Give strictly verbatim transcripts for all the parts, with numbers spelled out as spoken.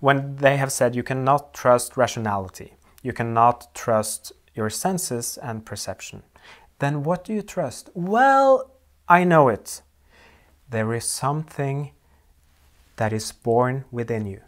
when they have said you cannot trust rationality, you cannot trust your senses and perception, then what do you trust? Well, I know it. There is something that is born within you.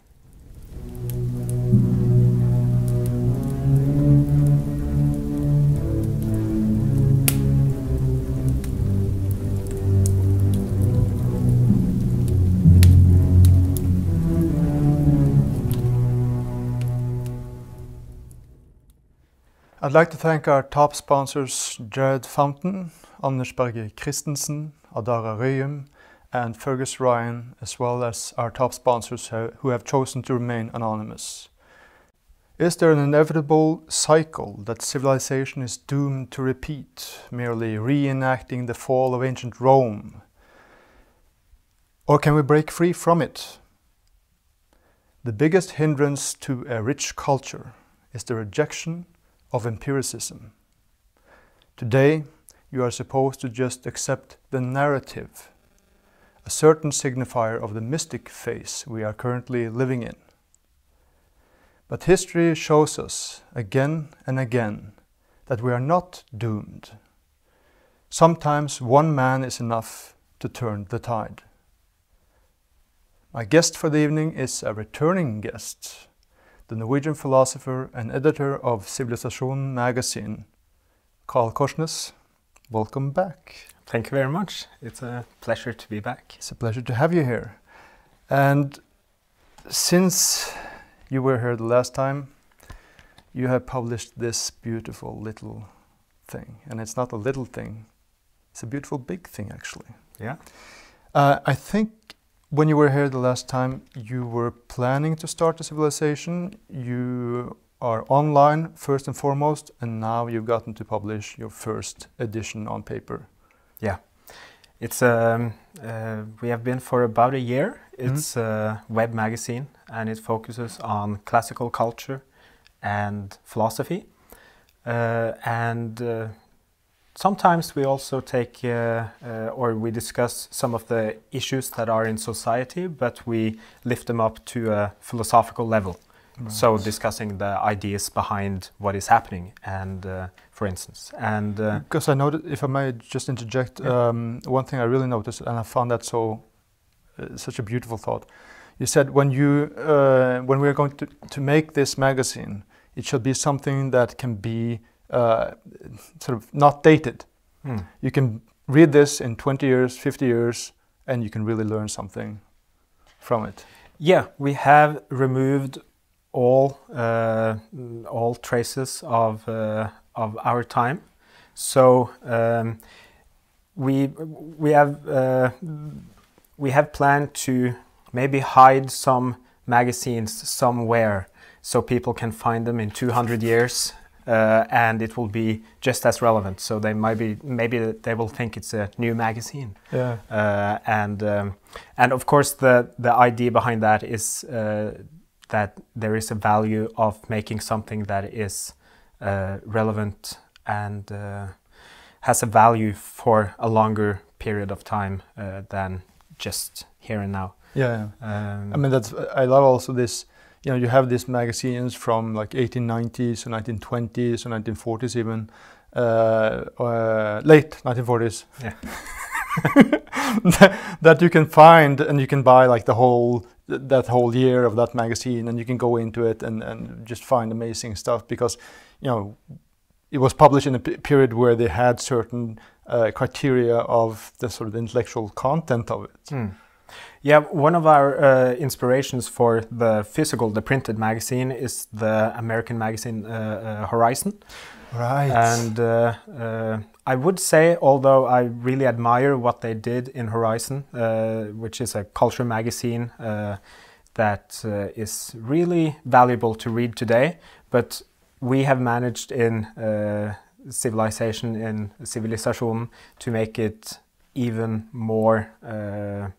I'd like to thank our top sponsors, Jared Fountain, Anders Berge Christensen, Adara Ryum, and Fergus Ryan, as well as our top sponsors who have chosen to remain anonymous. Is there an inevitable cycle that civilization is doomed to repeat, merely reenacting the fall of ancient Rome? Or can we break free from it? The biggest hindrance to a rich culture is the rejection of empiricism. Today, you are supposed to just accept the narrative, a certain signifier of the mystic phase we are currently living in. But history shows us again and again that we are not doomed. Sometimes one man is enough to turn the tide. My guest for the evening is a returning guest, the Norwegian philosopher and editor of Sivilisasjonen magazine, Carl Korsnes. Welcome back. Thank you very much. It's a pleasure to be back. It's a pleasure to have you here. And since you were here the last time, you have published this beautiful little thing. And it's not a little thing. It's a beautiful big thing, actually. Yeah. Uh, I think when you were here the last time, you were planning to start a civilization. You are online first and foremost, and now you've gotten to publish your first edition on paper. Yeah, it's um, uh, we have been for about a year. It's mm-hmm. a web magazine, and it focuses on classical culture and philosophy. Uh, and uh, Sometimes we also take, uh, uh, or we discuss some of the issues that are in society, but we lift them up to a philosophical level. Right. So discussing the ideas behind what is happening, and uh, for instance, and uh, because I noticed, if I may just interject, yeah. um, one thing I really noticed, and I found that so uh, such a beautiful thought. You said when you uh, when we are going to to make this magazine, it should be something that can be Uh, sort of not dated. Mm. You can read this in twenty years, fifty years, and you can really learn something from it. Yeah, we have removed all uh, all traces of uh, of our time. So um, we we have uh, we have planned to maybe hide some magazines somewhere so people can find them in two hundred years. Uh, and it will be just as relevant. So they might be, maybe they will think it's a new magazine. Yeah. Uh, and um, and of course the the idea behind that is uh, that there is a value of making something that is uh, relevant and uh, has a value for a longer period of time uh, than just here and now. Yeah. yeah. Um, I mean, that's I love also this. You know, you have these magazines from like eighteen nineties, or nineteen twenties, or nineteen forties even, uh, uh, late nineteen forties, yeah. that, that you can find and you can buy like the whole, that whole year of that magazine, and you can go into it and, and just find amazing stuff because, you know, it was published in a period where they had certain uh, criteria of the sort of intellectual content of it. Mm. Yeah, one of our uh, inspirations for the physical, the printed magazine, is the American magazine uh, uh, Horizon. Right. And uh, uh, I would say, although I really admire what they did in Horizon, uh, which is a culture magazine uh, that uh, is really valuable to read today, but we have managed in uh, civilization, in Sivilisasjonen, to make it even more Uh,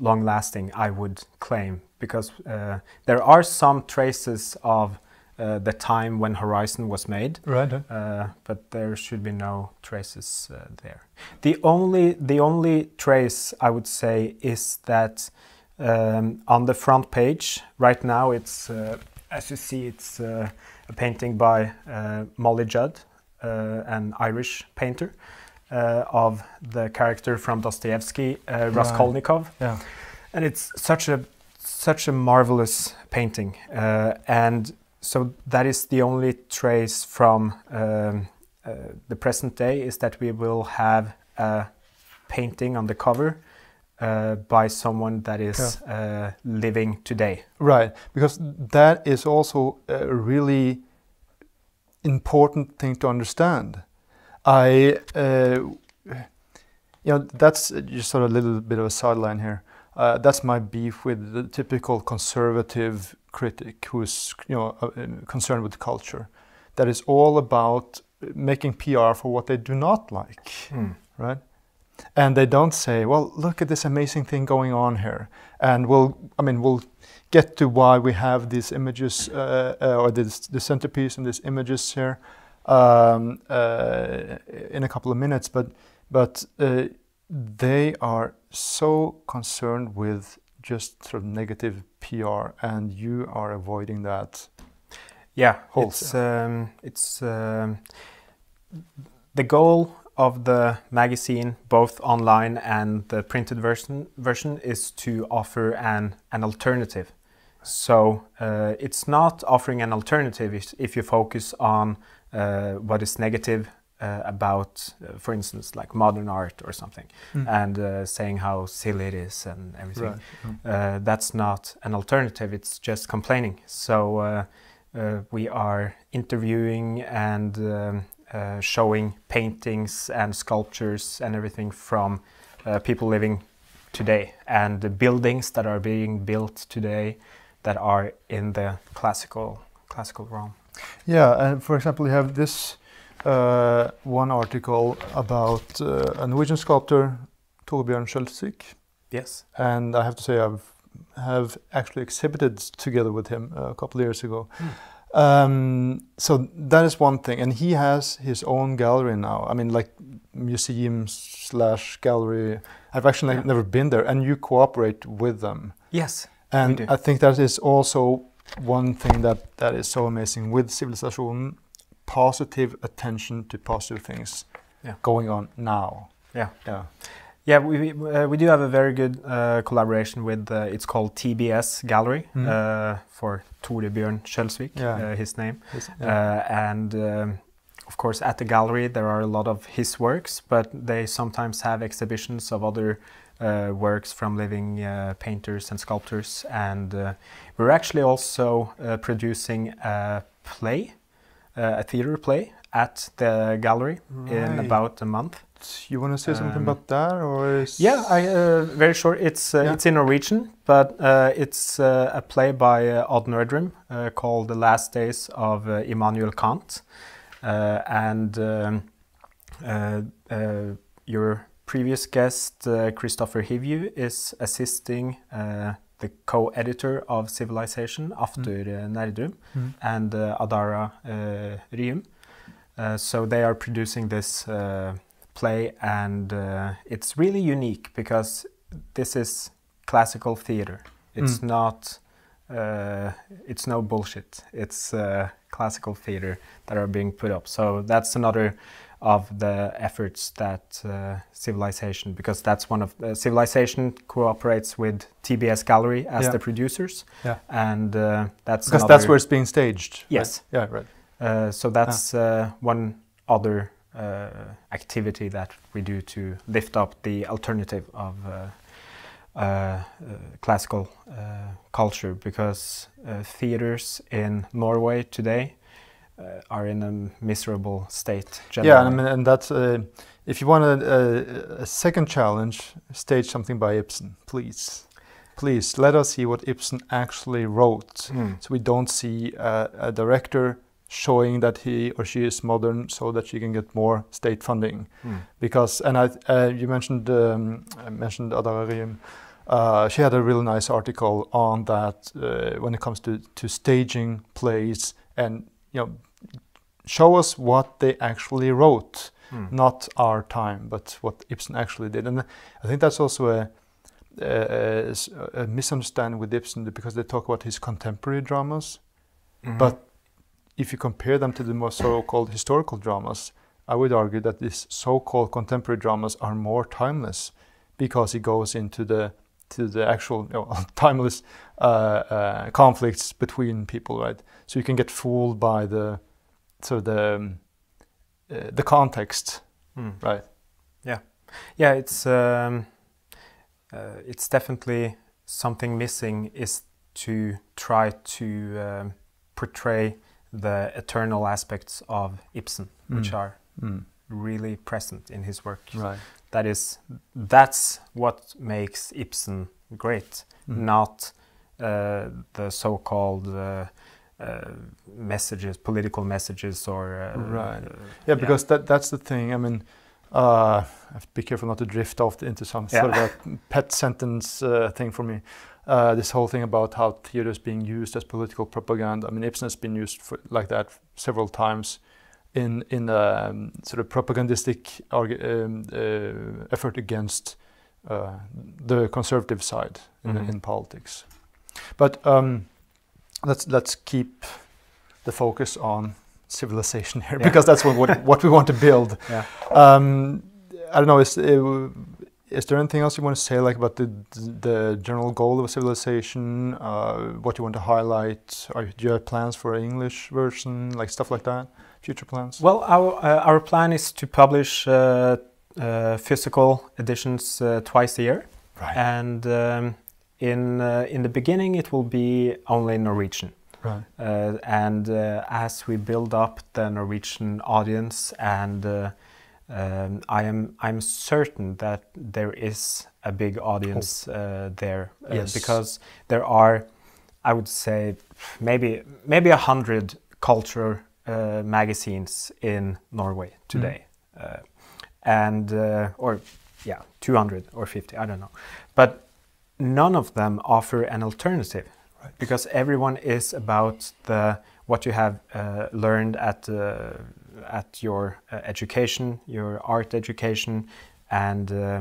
long-lasting, I would claim, because uh, there are some traces of uh, the time when Horizon was made, right? Huh? Uh, but there should be no traces uh, there. The only the only trace I would say is that um, on the front page. Right now it's, uh, as you see, it's uh, a painting by uh, Molly Judd, uh, an Irish painter, uh, of the character from Dostoevsky, uh, Raskolnikov. Yeah. And it's such a such a marvelous painting, uh, and so that is the only trace from um, uh, the present day, is that we will have a painting on the cover uh, by someone that is yeah. uh, living today. Right, because that is also a really important thing to understand. I, uh, you know, that's just sort of a little bit of a sideline here. Uh, that's my beef with the typical conservative critic who is, you know, uh, concerned with culture. That is all about making P R for what they do not like, mm. right? And they don't say, well, look at this amazing thing going on here, and we'll, I mean, we'll get to why we have these images uh, uh, or this, the centerpiece and these images here um, uh, in a couple of minutes, but but. Uh, They are so concerned with just sort of negative P R, and you are avoiding that. Yeah, it's um, it's um, the goal of the magazine, both online and the printed version. Version is to offer an an alternative. So uh, it's not offering an alternative if, if you focus on uh, what is negative. Uh, about, uh, for instance, like modern art or something, mm. and uh, saying how silly it is and everything. Right. Mm. Uh, that's not an alternative, it's just complaining. So uh, uh, we are interviewing and um, uh, showing paintings and sculptures and everything from uh, people living today, and the buildings that are being built today that are in the classical, classical realm. Yeah, and for example, you have this Uh, one article about uh, a Norwegian sculptor, Tore Bjørn Skjølsvik. Yes. And I have to say I've have actually exhibited together with him a couple of years ago. Mm. Um, so that is one thing. And he has his own gallery now. I mean, like museum slash gallery. I've actually yeah. never been there. And you cooperate with them. Yes, and I think that is also one thing that, that is so amazing with Sivilisasjonen. Positive attention to positive things yeah. going on now. Yeah, yeah, yeah. We we, uh, we do have a very good uh, collaboration with. Uh, it's called T B S Gallery mm. uh, for Tore Bjørn Skjølsvik, yeah. uh, his name. His, yeah. uh, and um, of course, at the gallery there are a lot of his works, but they sometimes have exhibitions of other uh, works from living uh, painters and sculptors. And uh, we're actually also uh, producing a play. Uh, a theater play at the gallery right. in about a month. You want to say um, something about that, or is yeah, I uh, very sure it's uh, yeah. it's in Norwegian, but uh, it's uh, a play by uh, Odd Nerdrum uh, called "The Last Days of uh, Immanuel Kant," uh, and um, uh, uh, your previous guest uh, Christopher Hiview is assisting. Uh, the co-editor of Civilization after mm. uh, Nerdrum mm. and uh, Adara uh, Ryum. Uh, so they are producing this uh, play, and uh, it's really unique because this is classical theater. It's mm. not, uh, it's no bullshit. It's uh, classical theater that are being put up. So that's another of the efforts that uh, Civilization, because that's one of uh, Civilization cooperates with T B S Gallery as yeah. the producers, yeah. and uh, that's because another, that's where it's being staged. Yes, right? yeah, right. Uh, so that's ah. uh, one other uh, activity that we do to lift up the alternative of uh, uh, uh, classical uh, culture, because uh, theaters in Norway today. Uh, are in a miserable state generally. Yeah, I mean, and that's, uh, if you want a, a, a second challenge, stage something by Ibsen, please. Please, let us see what Ibsen actually wrote, mm. so we don't see uh, a director showing that he or she is modern so that she can get more state funding. Mm. Because, and I, uh, you mentioned, um, I mentioned Adara Ryum. Uh, she had a really nice article on that uh, when it comes to, to staging plays and, you know, show us what they actually wrote, mm. not our time, but what Ibsen actually did. And I think that's also a, uh, uh, misunderstanding with Ibsen because they talk about his contemporary dramas. Mm-hmm. But if you compare them to the more so-called historical dramas, I would argue that these so-called contemporary dramas are more timeless because it goes into the to the actual you know, timeless uh, uh, conflicts between people, right? So you can get fooled by the so the um, uh, the context, mm. right? Yeah, yeah. It's um, uh, it's definitely something missing is to try to um, portray the eternal aspects of Ibsen, mm. which are mm. really present in his work. Right. That is, that's what makes Ibsen great, mm. not uh, the so-called uh, uh, messages, political messages, or uh, right. Uh, yeah, because yeah. that that's the thing. I mean, uh, I have to be careful not to drift off into some yeah. sort of a pet sentence uh, thing for me. Uh, this whole thing about how theater is being used as political propaganda. I mean, Ibsen has been used for, like that several times. In in a um, sort of propagandistic um, uh, effort against uh, the conservative side in, mm-hmm. in politics, but um, let's let's keep the focus on civilization here yeah. because that's what what, what we want to build. Yeah. Um, I don't know. Is is there anything else you want to say, like about the the general goal of a civilization? Uh, what you want to highlight? Are, do you have plans for an English version, like stuff like that? Future plans? Well, our uh, our plan is to publish uh, uh, physical editions uh, twice a year, right. and um, in uh, in the beginning it will be only Norwegian. Right. Uh, and uh, as we build up the Norwegian audience, and uh, um, I am I'm certain that there is a big audience oh. uh, there uh, yes. because there are, I would say, maybe maybe a hundred culture. Uh, magazines in Norway today, mm. uh, and uh, or yeah, two hundred or fifty, I don't know, but none of them offer an alternative, right. because everyone is about the what you have uh, learned at uh, at your uh, education, your art education, and uh,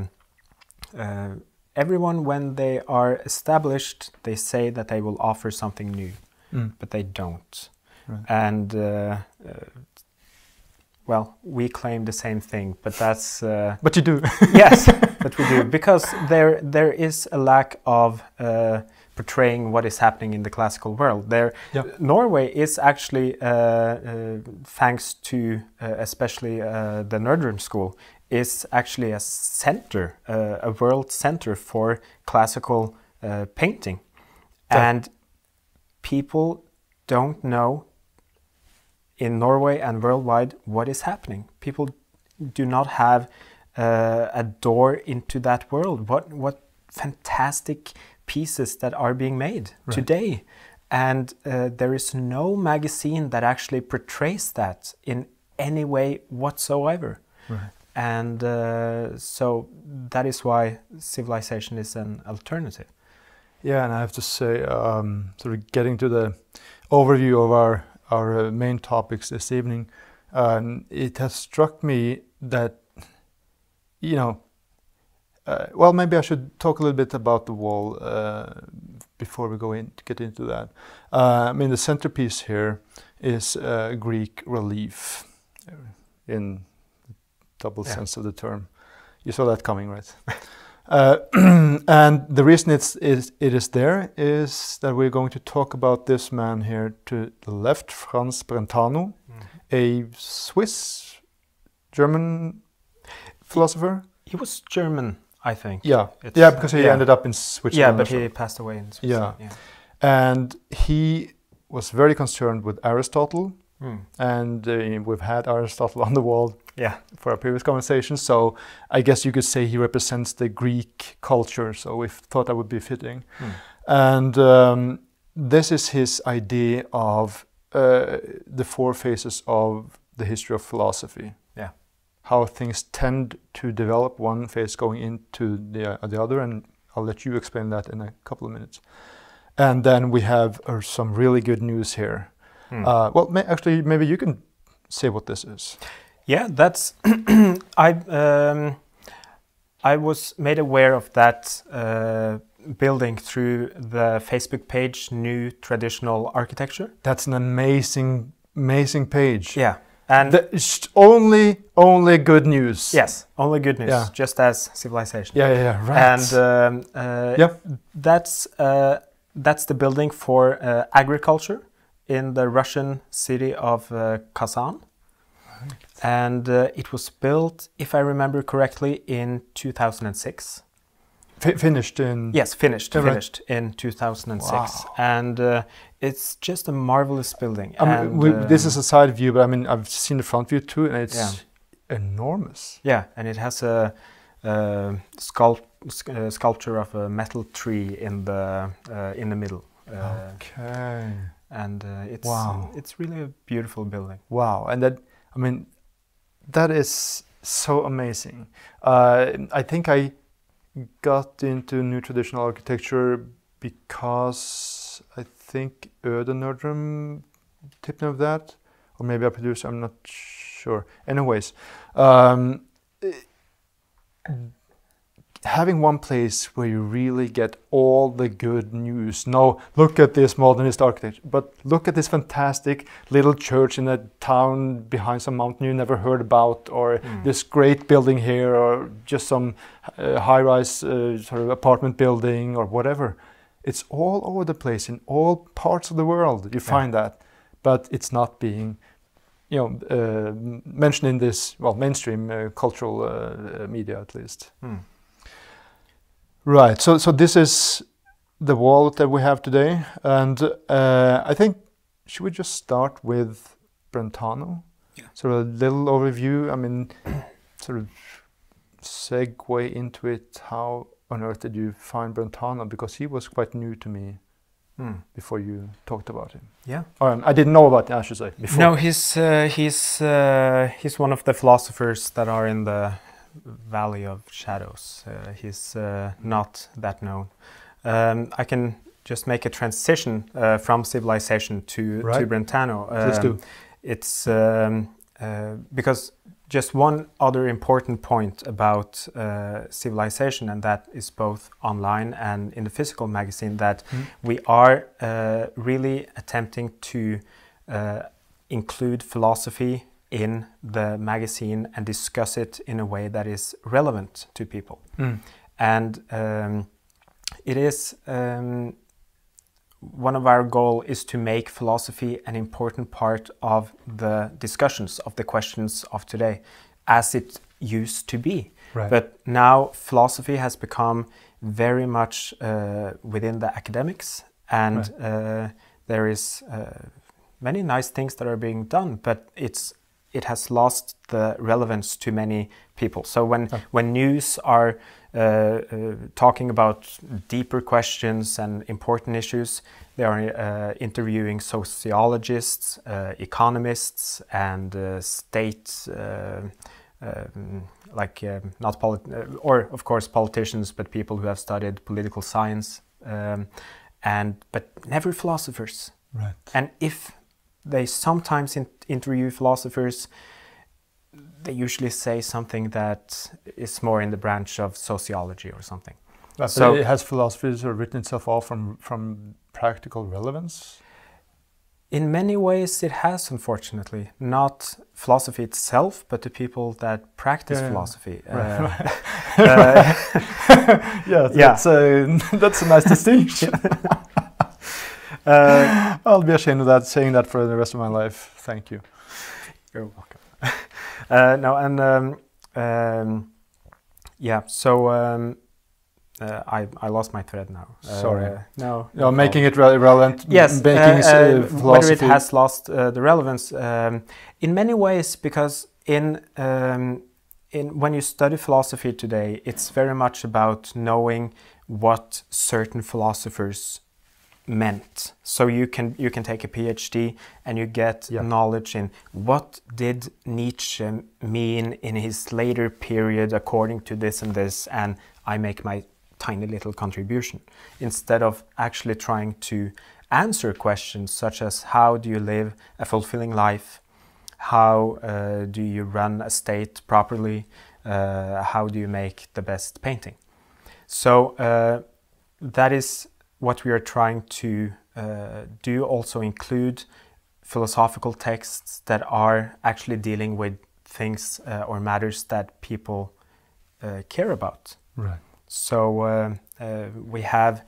uh, everyone when they are established, they say that they will offer something new, mm. but they don't. Right. And uh, uh, well, we claim the same thing, but that's. Uh, but you do. Yes, but we do because there there is a lack of uh, portraying what is happening in the classical world. There, yeah. Norway is actually, uh, uh, thanks to uh, especially uh, the Nerdrum School, is actually a center, uh, a world center for classical uh, painting, yeah. and people don't know. In Norway and worldwide, what is happening? People do not have uh, a door into that world. What what fantastic pieces that are being made right. today, and uh, there is no magazine that actually portrays that in any way whatsoever. Right. And uh, so that is why civilization is an alternative. Yeah, and I have to say, um, sort of getting to the overview of our. our uh, main topics this evening, um, it has struck me that, you know, uh, well, maybe I should talk a little bit about the wall uh, before we go in to get into that. Uh, I mean, the centerpiece here is uh, Greek relief in the double yeah. sense of the term. You saw that coming, right? Uh, and the reason it's, it, it is there is that we're going to talk about this man here to the left, Franz Brentano, mm-hmm. a Swiss, German philosopher. He, he was German, I think. Yeah, it's, yeah, because he yeah. ended up in Switzerland. Yeah, but he passed away in Switzerland. Yeah. yeah, and he was very concerned with Aristotle, mm. and uh, we've had Aristotle on the wall. Yeah, for our previous conversation, so I guess you could say he represents the Greek culture, so we thought that would be fitting. Mm. And um, this is his idea of uh, the four phases of the history of philosophy. Yeah, how things tend to develop, one phase going into the, uh, the other, and I'll let you explain that in a couple of minutes. And then we have uh, some really good news here. Mm. Uh, well, may actually, maybe you can say what this is. Yeah, that's I um, I was made aware of that uh, building through the Facebook page New Traditional Architecture. That's an amazing, amazing page. Yeah. And the, only, only good news. Yes, only good news, yeah. Just as Civilization. Yeah, yeah, yeah, right. And um, uh, yep. that's, uh, that's the building for uh, agriculture in the Russian city of uh, Kazan. Right. And uh, it was built, if I remember correctly, in two thousand six. F finished in... Yes, finished, yeah, finished right. in two thousand six. Wow. And uh, it's just a marvelous building. I mean, and, we, uh, this is a side view, but I mean, I've seen the front view too, and it's yeah. enormous. Yeah, and it has a, a sculpt, uh, sculpture of a metal tree in the, uh, in the middle. Uh, okay. And uh, it's, wow. it's really a beautiful building. Wow, and that, I mean, that is so amazing. Uh, I think I... got into New Traditional Architecture because I think Odd Nerdrum tipped me of that, or maybe a producer, I'm not sure. Anyways, um, having one place where you really get all the good news. No, look at this modernist architecture, but look at this fantastic little church in a town behind some mountain you never heard about, or mm. this great building here, or just some uh, high-rise uh, sort of apartment building or whatever. It's all over the place in all parts of the world. You find yeah. that, but it's not being, you know, uh, mentioned in this well mainstream uh, cultural uh, media at least. Mm. Right, so, so this is the wall that we have today, and uh, I think, should we just start with Brentano? Yeah. Sort of a little overview, I mean, sort of segue into it. How on earth did you find Brentano? Because he was quite new to me mm. before you talked about him. Yeah. Or, um, I didn't know about him, I should say, before. No, he's, uh, he's, uh, he's one of the philosophers that are in the Valley of Shadows. Uh, he's uh, not that known. Um, I can just make a transition uh, from Civilization to, right. to Brentano. Um, Let's do. It's um, uh, because just one other important point about uh, Civilization, and that is both online and in the physical magazine, that mm. we are uh, really attempting to uh, include philosophy in the magazine and discuss it in a way that is relevant to people. Mm. And um, it is, um, one of our goal is to make philosophy an important part of the discussions of the questions of today, as it used to be. Right. But now philosophy has become very much uh, within the academics, and right. uh, there is uh, many nice things that are being done, but it's it has lost the relevance to many people. So when, oh. when news are uh, uh, talking about deeper questions and important issues, they are uh, interviewing sociologists, uh, economists, and uh, state, uh, um, like uh, not polit or of course politicians, but people who have studied political science, um, and but never philosophers. Right. And if they sometimes in interview philosophers, they usually say something that is more in the branch of sociology or something. But so it has philosophy sort of written itself off from, from practical relevance? In many ways it has, unfortunately. Not philosophy itself, but the people that practice yeah, philosophy. Right, uh, right. Uh, yeah, that's, yeah. A, that's a nice distinction. Uh, I'll be ashamed of that, saying that for the rest of my life. Thank you. You're welcome. uh, no, and um, um, yeah, so um, uh, I, I lost my thread now. Sorry. Uh, no, no, making it re relevant. Yes, making uh, uh, whether it has lost uh, the relevance um, in many ways, because in um, in when you study philosophy today, it's very much about knowing what certain philosophers meant. So you can you can take a PhD and you get yeah. knowledge in what did Nietzsche mean in his later period according to this and this, and I make my tiny little contribution, instead of actually trying to answer questions such as how do you live a fulfilling life, how uh, do you run a state properly, uh, how do you make the best painting? So uh, that is what we are trying to uh, do, also include philosophical texts that are actually dealing with things uh, or matters that people uh, care about. Right. So uh, uh, we have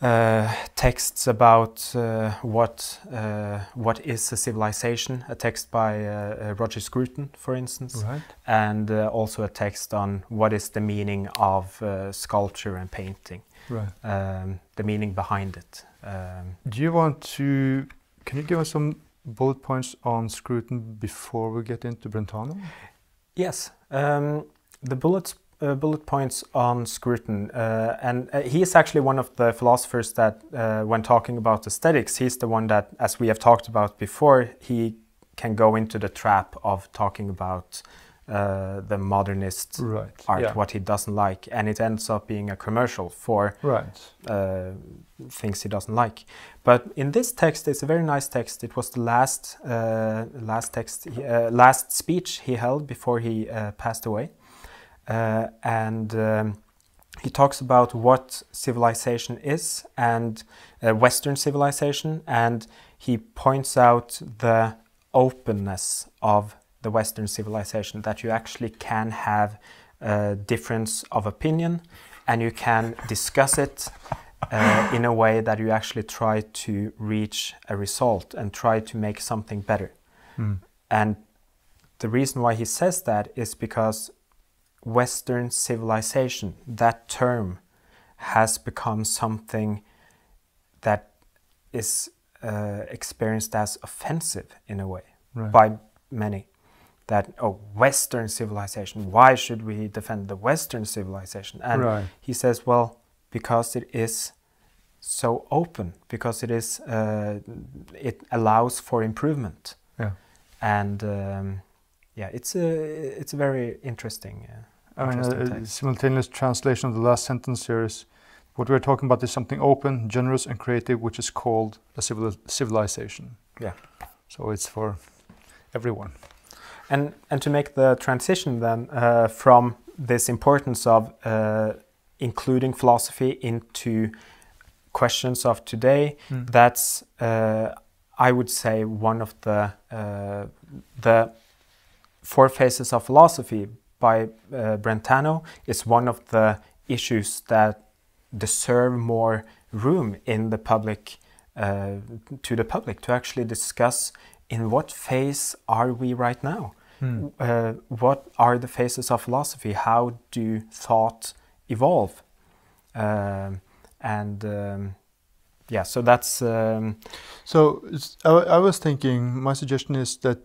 uh, texts about uh, what uh, what is a civilization, a text by uh, Roger Scruton, for instance, right. and uh, also a text on what is the meaning of uh, sculpture and painting, right. um, the meaning behind it. Um, Do you want to, can you give us some bullet points on Scruton before we get into Brentano? Yes, um, the bullets Uh, bullet points on Scruton, uh, and uh, he is actually one of the philosophers that, uh, when talking about aesthetics, he's the one that, as we have talked about before, he can go into the trap of talking about uh, the modernist right. art, yeah. what he doesn't like, and it ends up being a commercial for right. uh, things he doesn't like. But in this text, it's a very nice text. It was the last uh, last text, uh, last speech he held before he uh, passed away. Uh, and um, he talks about what civilization is, and uh, Western civilization, and he points out the openness of the Western civilization, that you actually can have a difference of opinion and you can discuss it uh, in a way that you actually try to reach a result and try to make something better. Mm. And the reason why he says that is because Western civilization, that term, has become something that is uh, experienced as offensive in a way right. by many. That, oh, Western civilization, why should we defend the Western civilization? And right. he says, well, because it is so open, because it is, uh, it allows for improvement. Yeah. And um, yeah, it's a, it's a very interesting uh, I mean, a, a simultaneous translation of the last sentence here is, what we're talking about is something open, generous, and creative, which is called a civil civilization. Yeah. So it's for everyone. And, and to make the transition then uh, from this importance of uh, including philosophy into questions of today, mm. that's, uh, I would say, one of the, uh, the Four Phases of Philosophy by uh, Brentano is one of the issues that deserve more room in the public, uh, to the public, to actually discuss in what phase are we right now? Hmm. Uh, what are the phases of philosophy? How do thought evolve? Um, and um, yeah, so that's... Um, so it's, I, I was thinking, my suggestion is that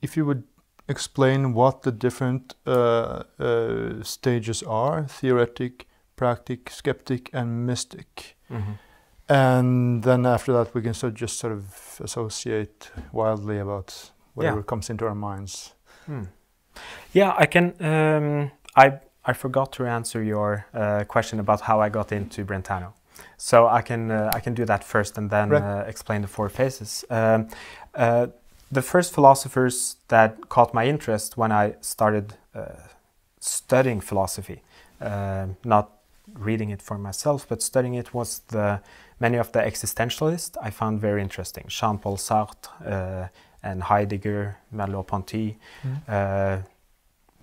if you would explain what the different uh, uh, stages are: theoretic, practic, skeptic, and mystic. Mm-hmm. And then after that, we can sort of just sort of associate wildly about whatever yeah. comes into our minds. Mm. Yeah, I can. Um, I I forgot to answer your uh, question about how I got into Brentano, so I can uh, I can do that first and then right. uh, explain the four phases. Um, uh, The first philosophers that caught my interest when I started uh, studying philosophy, uh, not reading it for myself, but studying it, was the many of the existentialists I found very interesting. Jean-Paul Sartre uh, and Heidegger, Merleau-Ponty, mm. uh,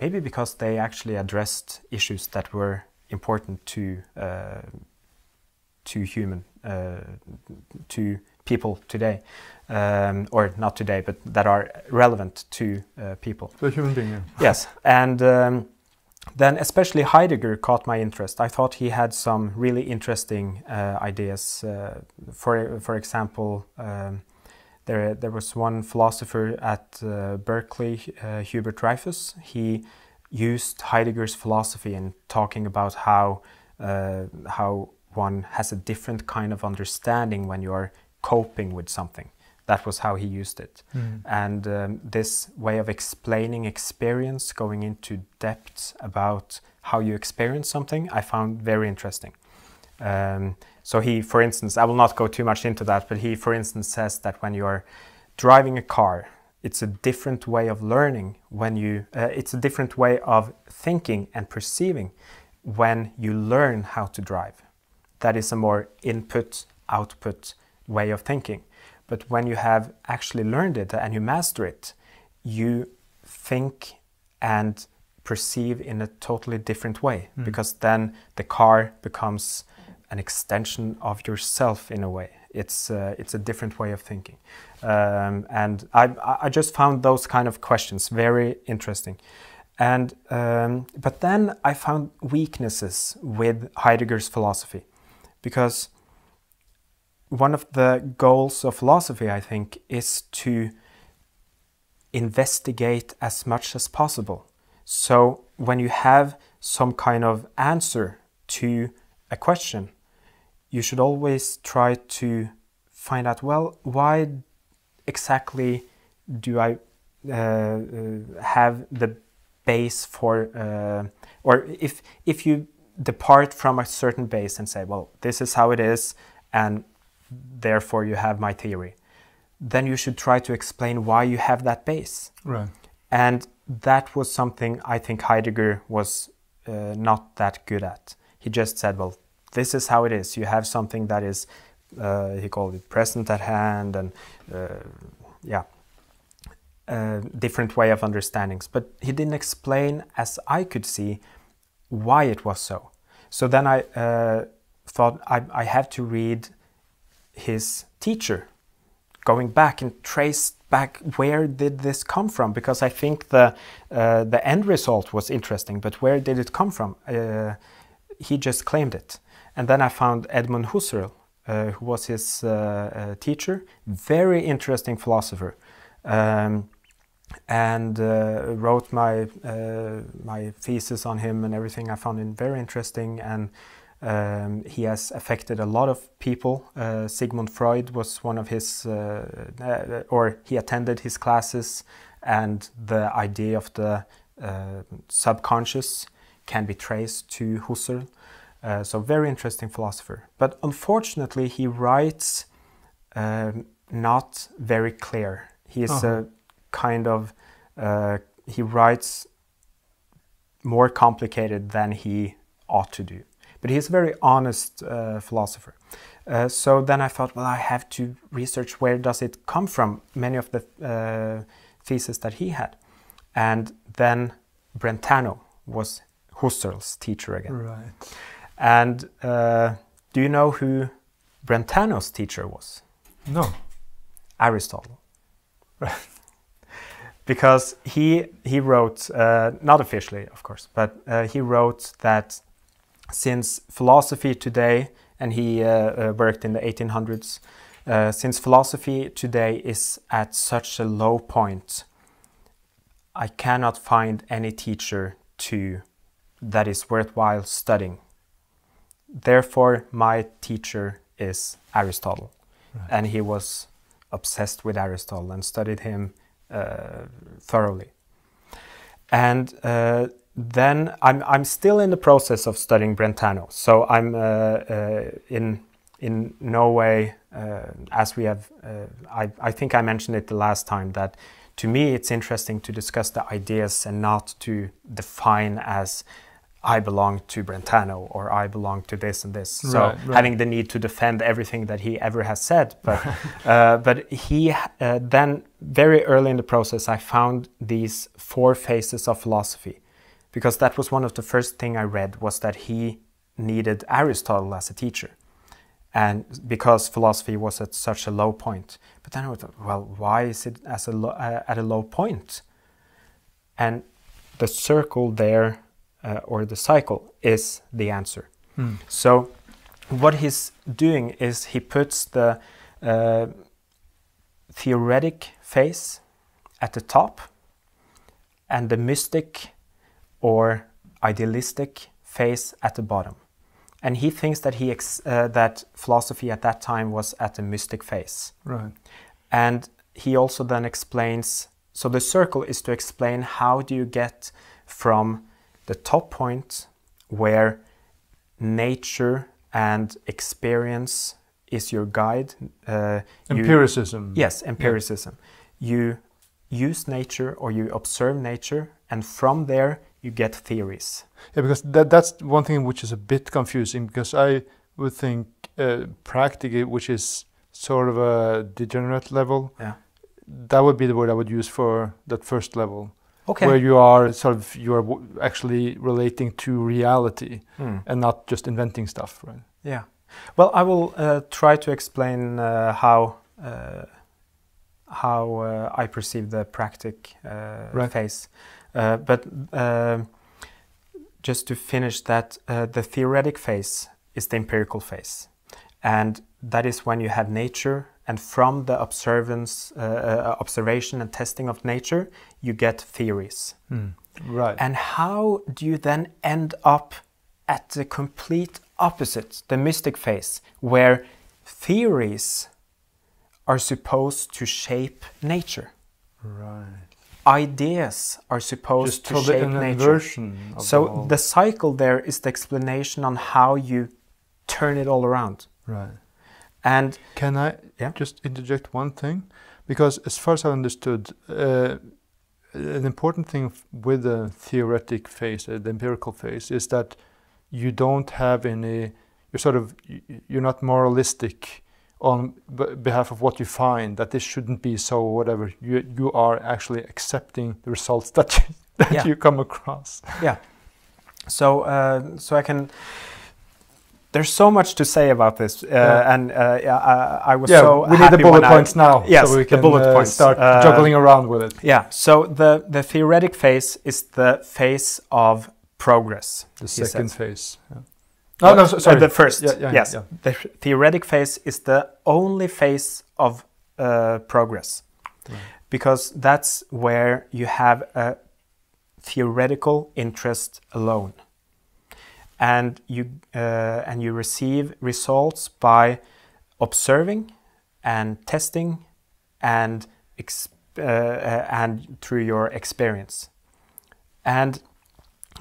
maybe because they actually addressed issues that were important to uh, to human, uh, to people today, um, or not today, but that are relevant to uh, people. The human being, yeah. Yes, and um, then especially Heidegger caught my interest. I thought he had some really interesting uh, ideas. Uh, for for example, um, there there was one philosopher at uh, Berkeley, uh, Hubert Dreyfus. He used Heidegger's philosophy in talking about how uh, how one has a different kind of understanding when you're coping with something. That was how he used it. Mm. And um, this way of explaining experience, going into depth about how you experience something, I found very interesting. Um, so he, for instance, I will not go too much into that, but he, for instance, says that when you're driving a car it's a different way of learning when you, uh, it's a different way of thinking and perceiving when you learn how to drive. That is a more input-output way of thinking. But when you have actually learned it and you master it, you think and perceive in a totally different way, mm. because then the car becomes an extension of yourself in a way. It's, uh, it's a different way of thinking. Um, and I, I just found those kind of questions very interesting. And, um, but then I found weaknesses with Heidegger's philosophy, because one of the goals of philosophy, I think, is to investigate as much as possible. So when you have some kind of answer to a question, you should always try to find out, well, why exactly do I uh, have the base for, uh, or if, if you depart from a certain base and say, well, this is how it is, and therefore you have my theory, then you should try to explain why you have that base. Right. And that was something I think Heidegger was uh, not that good at. He just said, well, this is how it is. You have something that is, uh, he called it present at hand, and uh, yeah, uh, different way of understandings. But he didn't explain, as I could see, why it was so. So then I uh, thought I, I have to read his teacher, going back and trace back where did this come from, because I think the, uh, the end result was interesting, but where did it come from? Uh, he just claimed it. And then I found Edmund Husserl, uh, who was his uh, uh, teacher, very interesting philosopher, um, and uh, wrote my, uh, my thesis on him and everything. I found him very interesting, and um, he has affected a lot of people. Uh, Sigmund Freud was one of his, uh, uh, or he attended his classes, and the idea of the uh, subconscious can be traced to Husserl. Uh, so very interesting philosopher. But unfortunately, he writes um, not very clear. He is uh-huh. a kind of, uh, he writes more complicated than he ought to do. But he's a very honest uh, philosopher. Uh, so then I thought, well, I have to research where does it come from, many of the uh, theses that he had. And then Brentano was Husserl's teacher again. Right. And uh, do you know who Brentano's teacher was? No. Aristotle. Right. Because he, he wrote, uh, not officially, of course, but uh, he wrote that since philosophy today, and he uh, uh, worked in the eighteen hundreds, uh, since philosophy today is at such a low point, I cannot find any teacher to that is worthwhile studying. Therefore, my teacher is Aristotle. Right. And he was obsessed with Aristotle and studied him uh, thoroughly. And uh, then I'm, I'm still in the process of studying Brentano. So I'm uh, uh, in, in no way, uh, as we have, uh, I, I think I mentioned it the last time, that to me it's interesting to discuss the ideas and not to define as I belong to Brentano, or I belong to this and this. So right, right. having the need to defend everything that he ever has said. But, uh, but he uh, then, very early in the process, I found these four phases of philosophy, because that was one of the first thing I read, was that he needed Aristotle as a teacher, and because philosophy was at such a low point. But then I thought, well, why is it as a lo uh, at a low point? And the circle there, Uh, or the cycle, is the answer. Hmm. So what he's doing is he puts the uh, theoretic phase at the top, and the mystic or idealistic phase at the bottom. And he thinks that he ex uh, that philosophy at that time was at the mystic phase. Right. And he also then explains, so the circle is to explain how do you get from the top point, where nature and experience is your guide. Uh, empiricism. You, yes, empiricism. Yeah. You use nature or you observe nature, and from there you get theories. Yeah, because that, that's one thing which is a bit confusing, because I would think uh, practically, which is sort of a degenerate level, yeah. that would be the word I would use for that first level. Okay. Where you are sort of, you are w actually relating to reality mm. and not just inventing stuff, right? Yeah. Well, I will uh, try to explain uh, how uh, how uh, I perceive the practic uh, right. phase. Uh, but uh, just to finish that, uh, the theoretic phase is the empirical phase. And that is when you have nature, and from the observance, uh, observation and testing of nature, you get theories. Mm. Right. And how do you then end up at the complete opposite, the mystic phase, where theories are supposed to shape nature? Right. Ideas are supposed to shape nature. So the cycle there is the explanation on how you turn it all around. Right. And can I yeah? just interject one thing? Because as far as I understood, uh, an important thing with the theoretic phase, uh, the empirical phase, is that you don't have any, you're sort of, you're not moralistic on behalf of what you find, that this shouldn't be so, whatever. You, you are actually accepting the results that you, that yeah. you come across. Yeah. So, uh, so I can... There's so much to say about this, uh, yeah. and uh, yeah, I, I was yeah, so happy. Yeah, we need the bullet points I, now, yes, so we can the bullet uh, points. start uh, juggling around with it. Yeah, so the, the theoretic phase is the phase of progress. The second says. phase. Yeah. No, no, so, sorry. Uh, the first, yeah, yeah, yes. Yeah. The theoretic phase is the only phase of uh, progress, right. because that's where you have a theoretical interest alone. And you, uh, and you receive results by observing and testing and, exp uh, and through your experience. And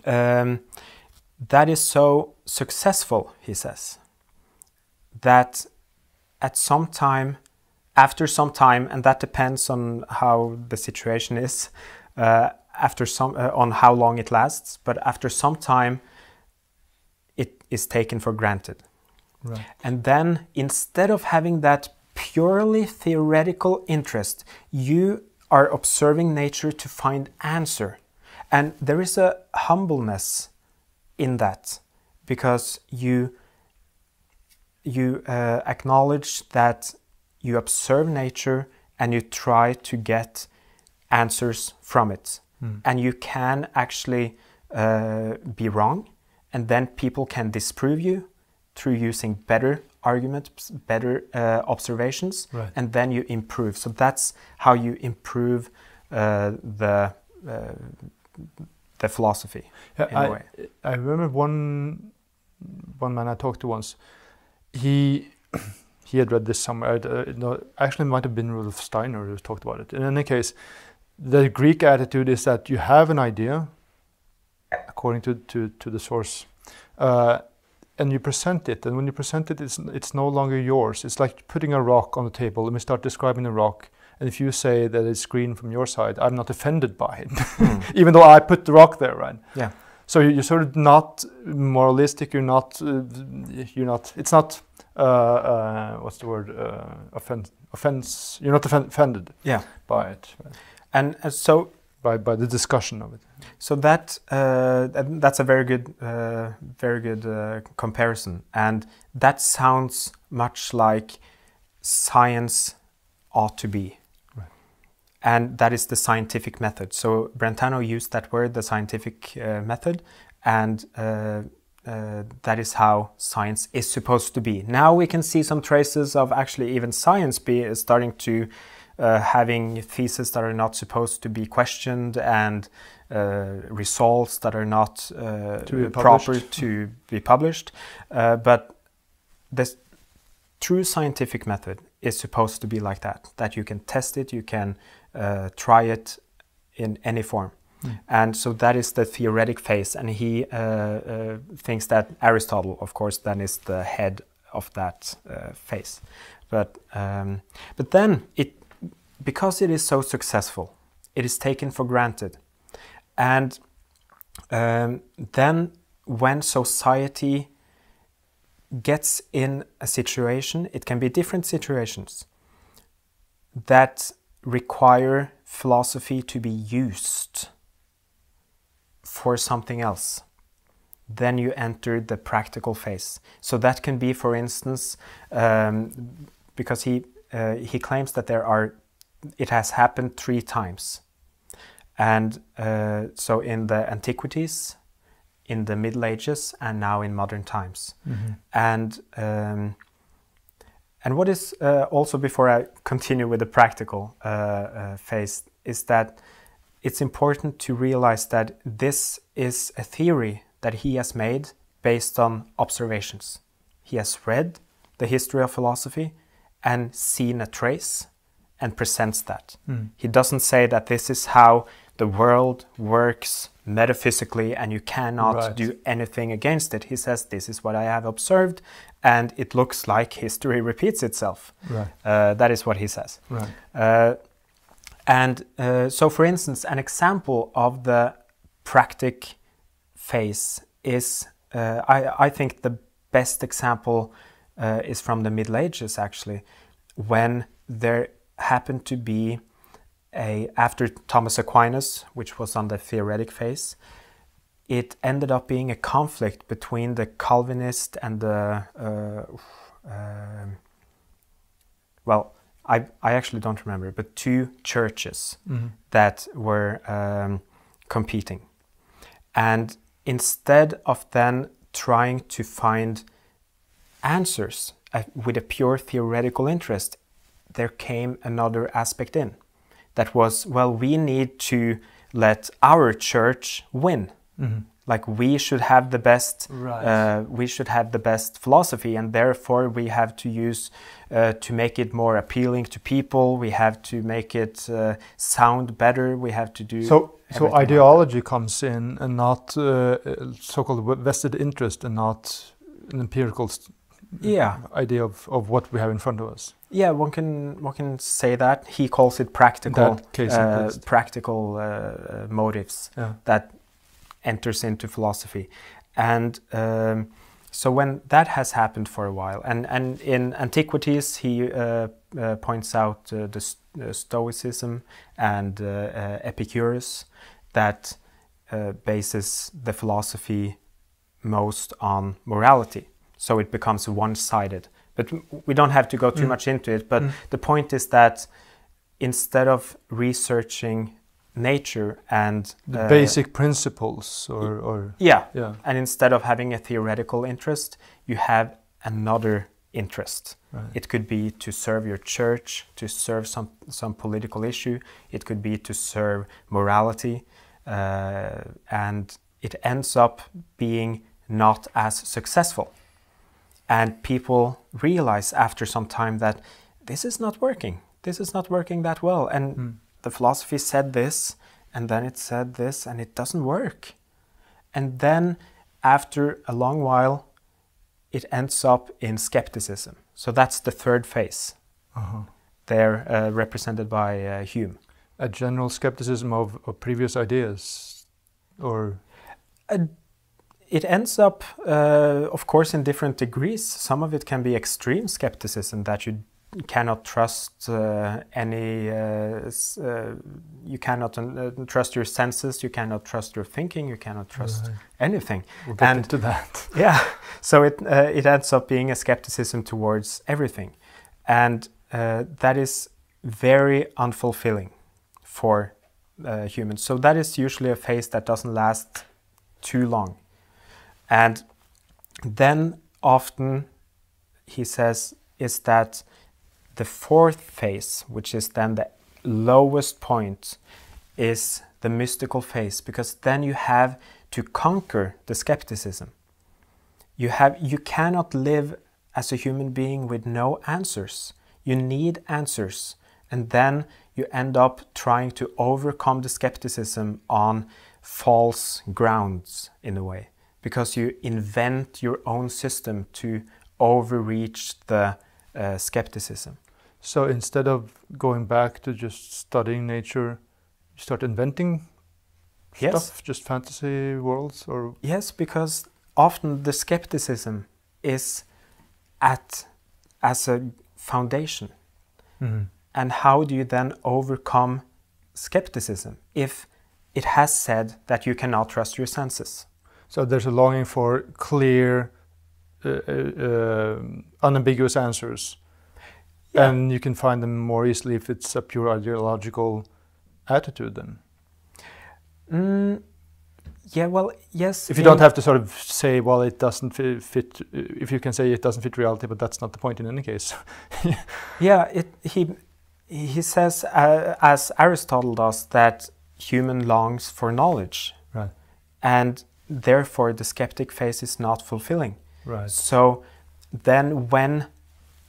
um, that is so successful, he says, that at some time, after some time, and that depends on how the situation is, uh, after some, uh, on how long it lasts, but after some time, it is taken for granted. Right. And then, instead of having that purely theoretical interest, you are observing nature to find answer. And there is a humbleness in that, because you, you uh, acknowledge that you observe nature and you try to get answers from it. Mm. And you can actually uh, be wrong. And then people can disprove you through using better arguments, better uh, observations, right. and then you improve. So that's how you improve uh, the uh, the philosophy. Yeah, in I, a way. I remember one one man I talked to once. He he had read this somewhere. Uh, no, actually, it might have been Rudolf Steiner who talked about it. In any case, the Greek attitude is that you have an idea, according to, to, to the source, uh, and you present it, and when you present it, it's, it's no longer yours. It's like putting a rock on the table, and we start describing the rock, and if you say that it's green from your side, I'm not offended by it, mm. even though I put the rock there, right? Yeah. So you're sort of not moralistic, you're not, uh, you're not, it's not, uh, uh, what's the word, uh, offense, offense, you're not offend, offended yeah. by it. Right? And uh, so, By, by the discussion of it. So that uh, that's a very good, uh, very good uh, comparison, and that sounds much like science ought to be, right. and that is the scientific method. So Brentano used that word, the scientific uh, method, and uh, uh, that is how science is supposed to be. Now we can see some traces of actually even science be is starting to. Uh, having theses that are not supposed to be questioned and uh, results that are not uh, to proper to be published. Uh, but this true scientific method is supposed to be like that, that you can test it, you can uh, try it in any form. Mm. And so that is the theoretic phase. And he uh, uh, thinks that Aristotle, of course, then is the head of that uh, phase. But, um, but then it Because it is so successful, it is taken for granted. And um, then when society gets in a situation, it can be different situations that require philosophy to be used for something else. Then you enter the practical phase. So that can be, for instance, um, because he uh, he claims that there are, it has happened three times, and uh, so in the antiquities, in the Middle Ages, and now in modern times. Mm-hmm. And um, and what is uh, also, before I continue with the practical uh, uh, phase, is that it's important to realize that this is a theory that he has made based on observations. He has read the history of philosophy and seen a trace and presents that. Mm. He doesn't say that this is how the world works metaphysically and you cannot right. do anything against it. He says, this is what I have observed, and it looks like history repeats itself. Right. Uh, that is what he says. Right. Uh, and uh, so, for instance, an example of the practic phase is, uh, I, I think the best example uh, is from the Middle Ages, actually, when there happened to be a, after Thomas Aquinas, which was on the theoretic phase, it ended up being a conflict between the Calvinist and the, uh, uh, well, I, I actually don't remember, but two churches mm-hmm. that were um, competing. And instead of then trying to find answers uh, with a pure theoretical interest, there came another aspect in. That was, well, we need to let our church win. Mm-hmm. Like, we should have the best, right. uh, we should have the best philosophy, and therefore we have to use, uh, to make it more appealing to people, we have to make it uh, sound better, we have to do... So, so ideology like comes in, and not uh, so-called vested interest, and not an empirical st yeah. idea of, of what we have in front of us. Yeah, one can one can say that. He calls it practical uh, practical uh, motives yeah. that enters into philosophy. And um, so when that has happened for a while, and, and in antiquities he uh, uh, points out uh, the st uh, Stoicism and uh, uh, Epicurus, that uh, bases the philosophy most on morality. So it becomes one-sided. But we don't have to go too mm. much into it. But mm. the point is that instead of researching nature and the uh, basic principles, or, or yeah. yeah, and instead of having a theoretical interest, you have another interest. Right. It could be to serve your church, to serve some some political issue. It could be to serve morality, uh, and it ends up being not as successful. And people realize after some time that this is not working. This is not working that well. And mm. the philosophy said this, and then it said this, and it doesn't work. And then after a long while, it ends up in skepticism. So that's the third phase. Uh-huh. They're uh, represented by uh, Hume. A general skepticism of, of previous ideas, or... A It ends up, uh, of course, in different degrees. Some of it can be extreme skepticism, that you cannot trust uh, any, uh, uh, you cannot uh, trust your senses, you cannot trust your thinking, you cannot trust right. anything. We'll get into that. Yeah, so it, uh, it ends up being a skepticism towards everything. And uh, that is very unfulfilling for uh, humans. So that is usually a phase that doesn't last too long. And then often, he says, is that the fourth phase, which is then the lowest point, is the mystical phase, because then you have to conquer the skepticism. You, have, you cannot live as a human being with no answers. You need answers. And then you end up trying to overcome the skepticism on false grounds, in a way. Because you invent your own system to overreach the uh, skepticism. So instead of going back to just studying nature, you start inventing yes. stuff, just fantasy worlds? Or yes, because often the skepticism is at as a foundation. Mm-hmm. And how do you then overcome skepticism if it has said that you cannot trust your senses? So there's a longing for clear, uh, uh, unambiguous answers. Yeah. And you can find them more easily if it's a pure ideological attitude then. Mm, yeah, well, yes. If you don't have to sort of say, well, it doesn't fit, if you can say it doesn't fit reality, but that's not the point in any case. Yeah, it, he, he says, uh, as Aristotle does, that human longs for knowledge. Right. And therefore the skeptic phase is not fulfilling. Right. So then when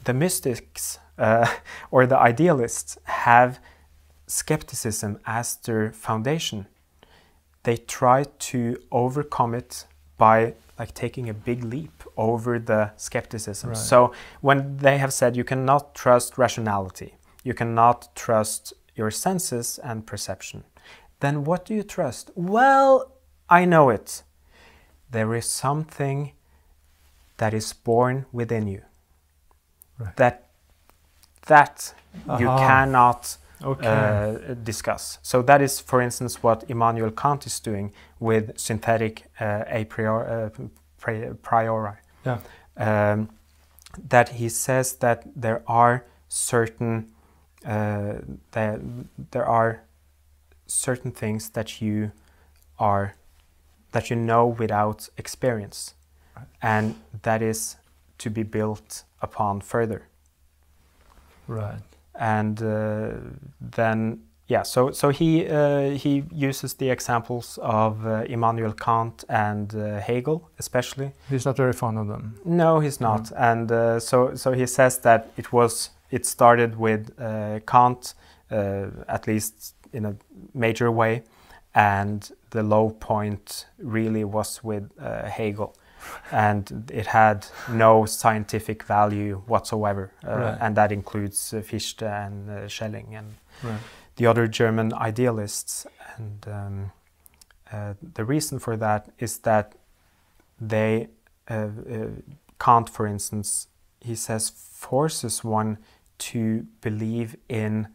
the mystics uh, or the idealists have skepticism as their foundation, they try to overcome it by like taking a big leap over the skepticism. Right. So when they have said you cannot trust rationality, you cannot trust your senses and perception, then what do you trust? Well, I know it. There is something that is born within you. Right. That that uh-huh. you cannot okay. uh, discuss. So that is, for instance, what Immanuel Kant is doing with synthetic uh, a priori. Uh, priori. Yeah. Um, that he says that there are certain uh, that there are certain things that you are that you know without experience, right. and that is to be built upon further. Right. And uh, then, yeah, so, so he, uh, he uses the examples of uh, Immanuel Kant and uh, Hegel, especially. He's not very fond of them. No, he's not. Mm. And uh, so, so he says that it was, it started with uh, Kant, uh, at least in a major way, and the low point really was with uh, Hegel. And it had no scientific value whatsoever, uh, right. and that includes uh, Fichte and uh, Schelling and right. the other German idealists. And um, uh, the reason for that is that they, uh, uh, Kant, for instance, he says forces one to believe in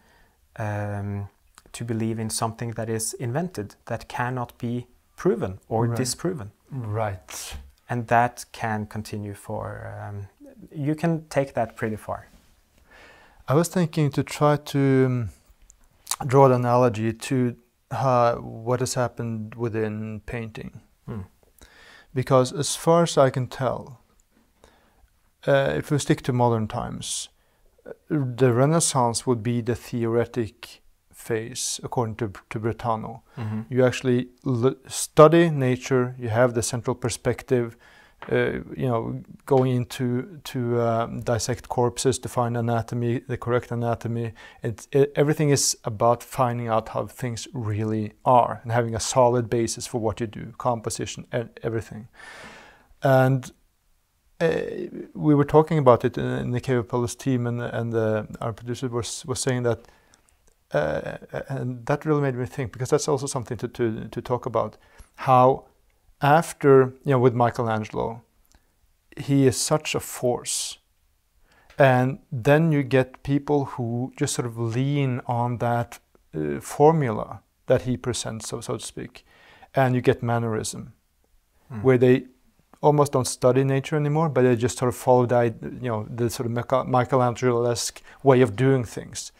um, to believe in something that is invented, that cannot be proven or right. disproven. Right. And that can continue for, um, you can take that pretty far. I was thinking to try to um, draw an analogy to uh, what has happened within painting. Mm. Because as far as I can tell, uh, if we stick to modern times, the Renaissance would be the theoretic phase, according to, to Brentano. Mm-hmm. You actually l study nature, you have the central perspective, uh, you know, going into to um, dissect corpses, define anatomy, the correct anatomy. It, it, everything is about finding out how things really are and having a solid basis for what you do, composition and everything. And uh, we were talking about it in, in the Cave of Apelles team, and, and the, our producer was, was saying that Uh, and that really made me think, because that's also something to, to, to talk about, how after, you know, with Michelangelo, he is such a force. And then you get people who just sort of lean on that uh, formula that he presents, so, so to speak. And you get mannerism, mm. where they almost don't study nature anymore, but they just sort of follow that, you know, the sort of Michelangelo-esque way of doing things.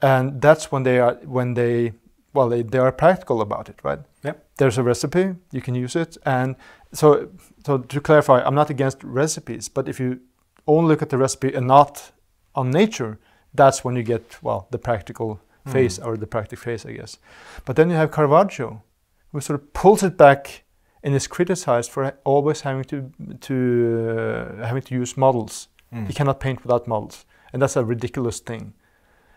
And that's when they are, when they, well, they, they are practical about it, right? Yep. There's a recipe, you can use it. And so, so to clarify, I'm not against recipes, but if you only look at the recipe and not on nature, that's when you get, well, the practical phase, mm. or the practical phase, I guess. But then you have Caravaggio, who sort of pulls it back and is criticized for always having to, to, uh, having to use models. Mm. He cannot paint without models. And that's a ridiculous thing.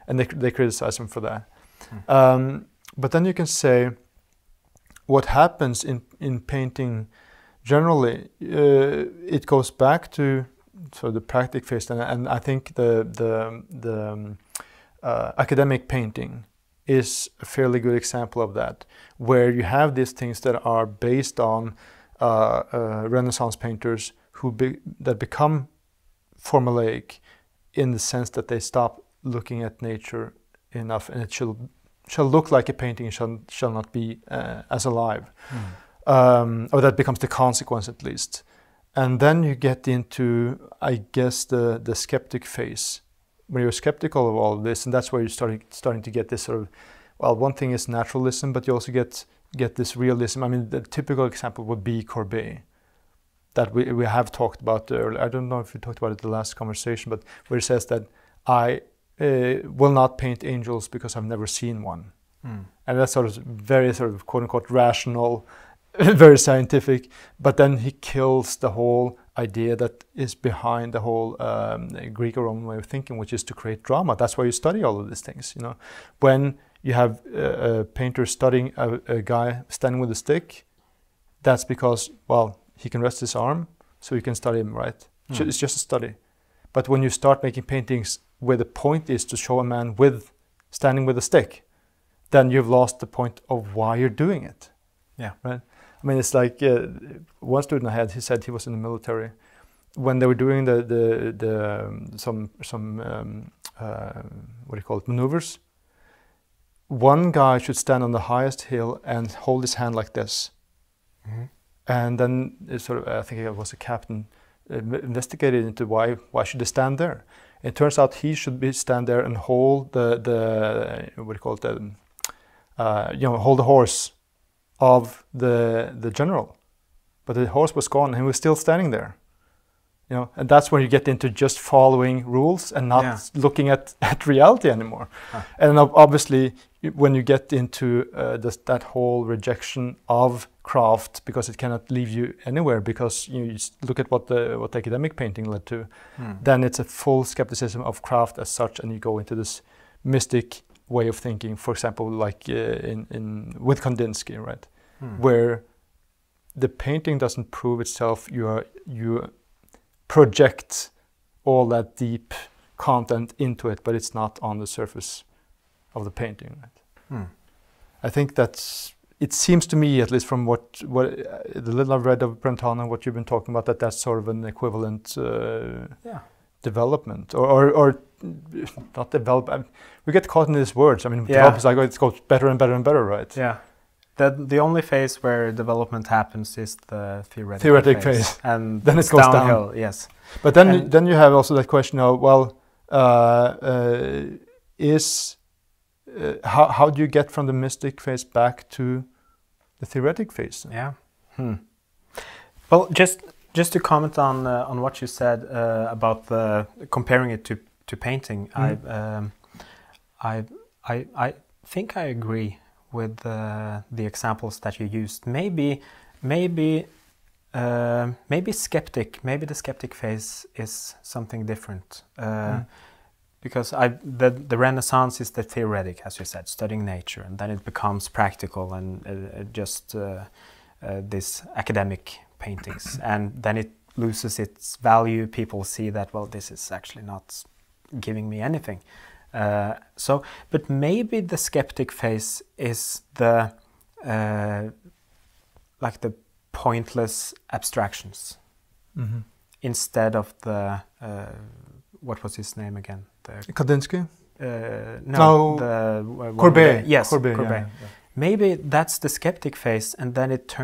And they, they criticize him for that. Mm. Um, but then you can say what happens in, in painting generally, uh, it goes back to sort of the practical phase. And, and I think the, the, the um, uh, academic painting is a fairly good example of that, where you have these things that are based on uh, uh, Renaissance painters who be that become formulaic in the sense that they stop looking at nature enough, and it shall shall look like a painting, shall shall not be uh, as alive, mm. um, or that becomes the consequence at least. And then you get into, I guess, the the skeptic phase, where you're skeptical of all of this, and that's where you're starting starting to get this sort of, well, one thing is naturalism, but you also get get this realism. I mean, the typical example would be Courbet, that we we have talked about earlier. I don't know if we talked about it in the last conversation, but where it says that I Uh, will not paint angels because I've never seen one. Mm. And that's sort of very sort of quote-unquote rational, very scientific, but then he kills the whole idea that is behind the whole um, Greek or Roman way of thinking, which is to create drama. That's why you study all of these things, you know. When you have uh, a painter studying a, a guy standing with a stick, that's because, well, he can rest his arm, so you can study him, right? Mm. It's just a study. But when you start making paintings where the point is to show a man with standing with a stick, then you've lost the point of why you're doing it. Yeah, right. I mean, it's like uh, one student I had. He said he was in the military when they were doing the the the um, some some um, uh, what do you call it, maneuvers. One guy should stand on the highest hill and hold his hand like this, mm-hmm. and then it sort of, I think it was a captain, uh, investigated into why why should they stand there. It turns out he should be stand there and hold the the what do you call it the, uh, you know, hold the horse of the the general, but the horse was gone and he was still standing there, you know. And that's when you get into just following rules and not yeah. looking at at reality anymore. Huh. And obviously, when you get into uh, this, that whole rejection of craft, because it cannot leave you anywhere, because you, know, you look at what the what the academic painting led to, mm. then it's a full skepticism of craft as such, and you go into this mystic way of thinking. For example, like uh, in in with Kandinsky, right, mm. where the painting doesn't prove itself. You are, you project all that deep content into it, but it's not on the surface of the painting, right? Mm. I think that's, it seems to me, at least from what, what uh, the little I've read of Brentano, what you've been talking about, that that's sort of an equivalent uh, yeah. development, or, or, or not develop, I mean, we get caught in these words. I mean, yeah. develop is like, it goes better and better and better, right? Yeah. That the only phase where development happens is the theoretic, theoretic phase. phase. And then it goes downhill, down. Yes. But then, and then you have also that question of, well, uh, uh, is... Uh, how, how do you get from the mystic phase back to the theoretic phase? Yeah. Hmm. Well, just just to comment on uh, on what you said uh, about the, comparing it to to painting, mm. I, um, I I I think I agree with uh, the examples that you used. Maybe maybe uh, maybe skeptic. Maybe the skeptic phase is something different. Uh, mm. Because I, the, the Renaissance is the theoretic, as you said, studying nature, and then it becomes practical and uh, just uh, uh, these academic paintings. And then it loses its value. People see that, well, this is actually not giving me anything. Uh, so, but maybe the skeptic phase is the, uh, like the pointless abstractions, mm-hmm. instead of the, uh, what was his name again? The Kandinsky? Uh, no, no, the... Uh, Courbet. The, yes, Courbet. Courbet. Yeah, yeah, yeah. Maybe that's the skeptic phase, and then it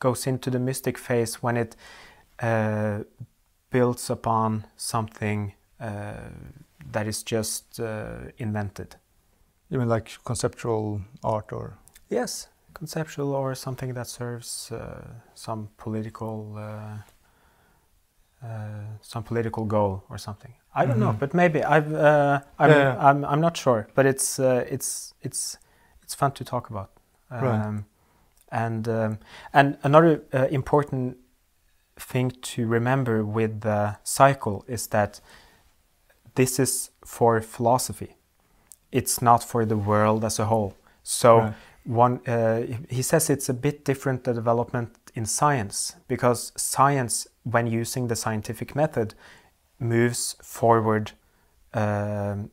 goes into the mystic phase when it uh, builds upon something uh, that is just uh, invented. You mean like conceptual art or...? Yes, conceptual or something that serves uh, some political... Uh, Uh, some political goal or something. I don't mm-hmm. know, but maybe I've, uh, I'm, yeah, yeah. I'm. I'm not sure, but it's uh, it's it's it's fun to talk about. Um, right. And um, and another uh, important thing to remember with the cycle is that this is for philosophy. It's not for the world as a whole. So right. one, uh, he says it's a bit different, the development in science, because science, when using the scientific method, moves forward, um,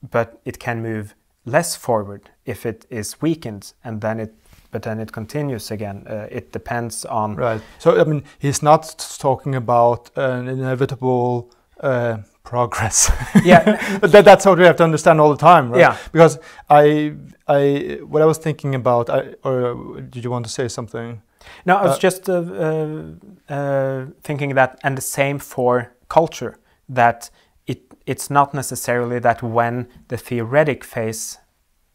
but it can move less forward if it is weakened, and then it but then it continues again. Uh, it depends on... Right. So, I mean, he's not talking about an inevitable uh, progress. Yeah. that, that's what we have to understand all the time, right? Yeah. Because I, I, what I was thinking about, I, or did you want to say something? No, I was uh, just uh, uh, uh, thinking that, and the same for culture, that it, it's not necessarily that when the theoretic phase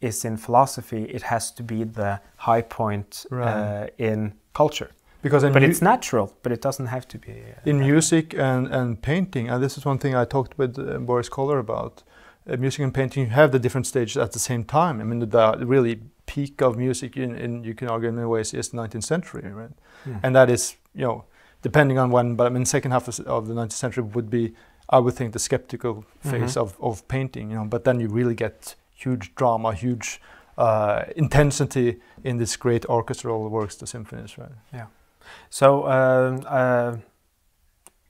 is in philosophy, it has to be the high point, right, uh, in culture. Because in but it's natural, but it doesn't have to be. Uh, in music and, and painting, and this is one thing I talked with uh, Boris Kohler about, uh, music and painting, you have the different stages at the same time. I mean, the, the really peak of music, in, in, you can argue in many ways, is the nineteenth century, right? Mm. And that is, you know, depending on when, but I mean, second half of, of the nineteenth century would be, I would think, the skeptical phase, mm-hmm, of, of painting, you know, but then you really get huge drama, huge uh, intensity in these great orchestral works, the symphonies, right? Yeah. So, um, uh,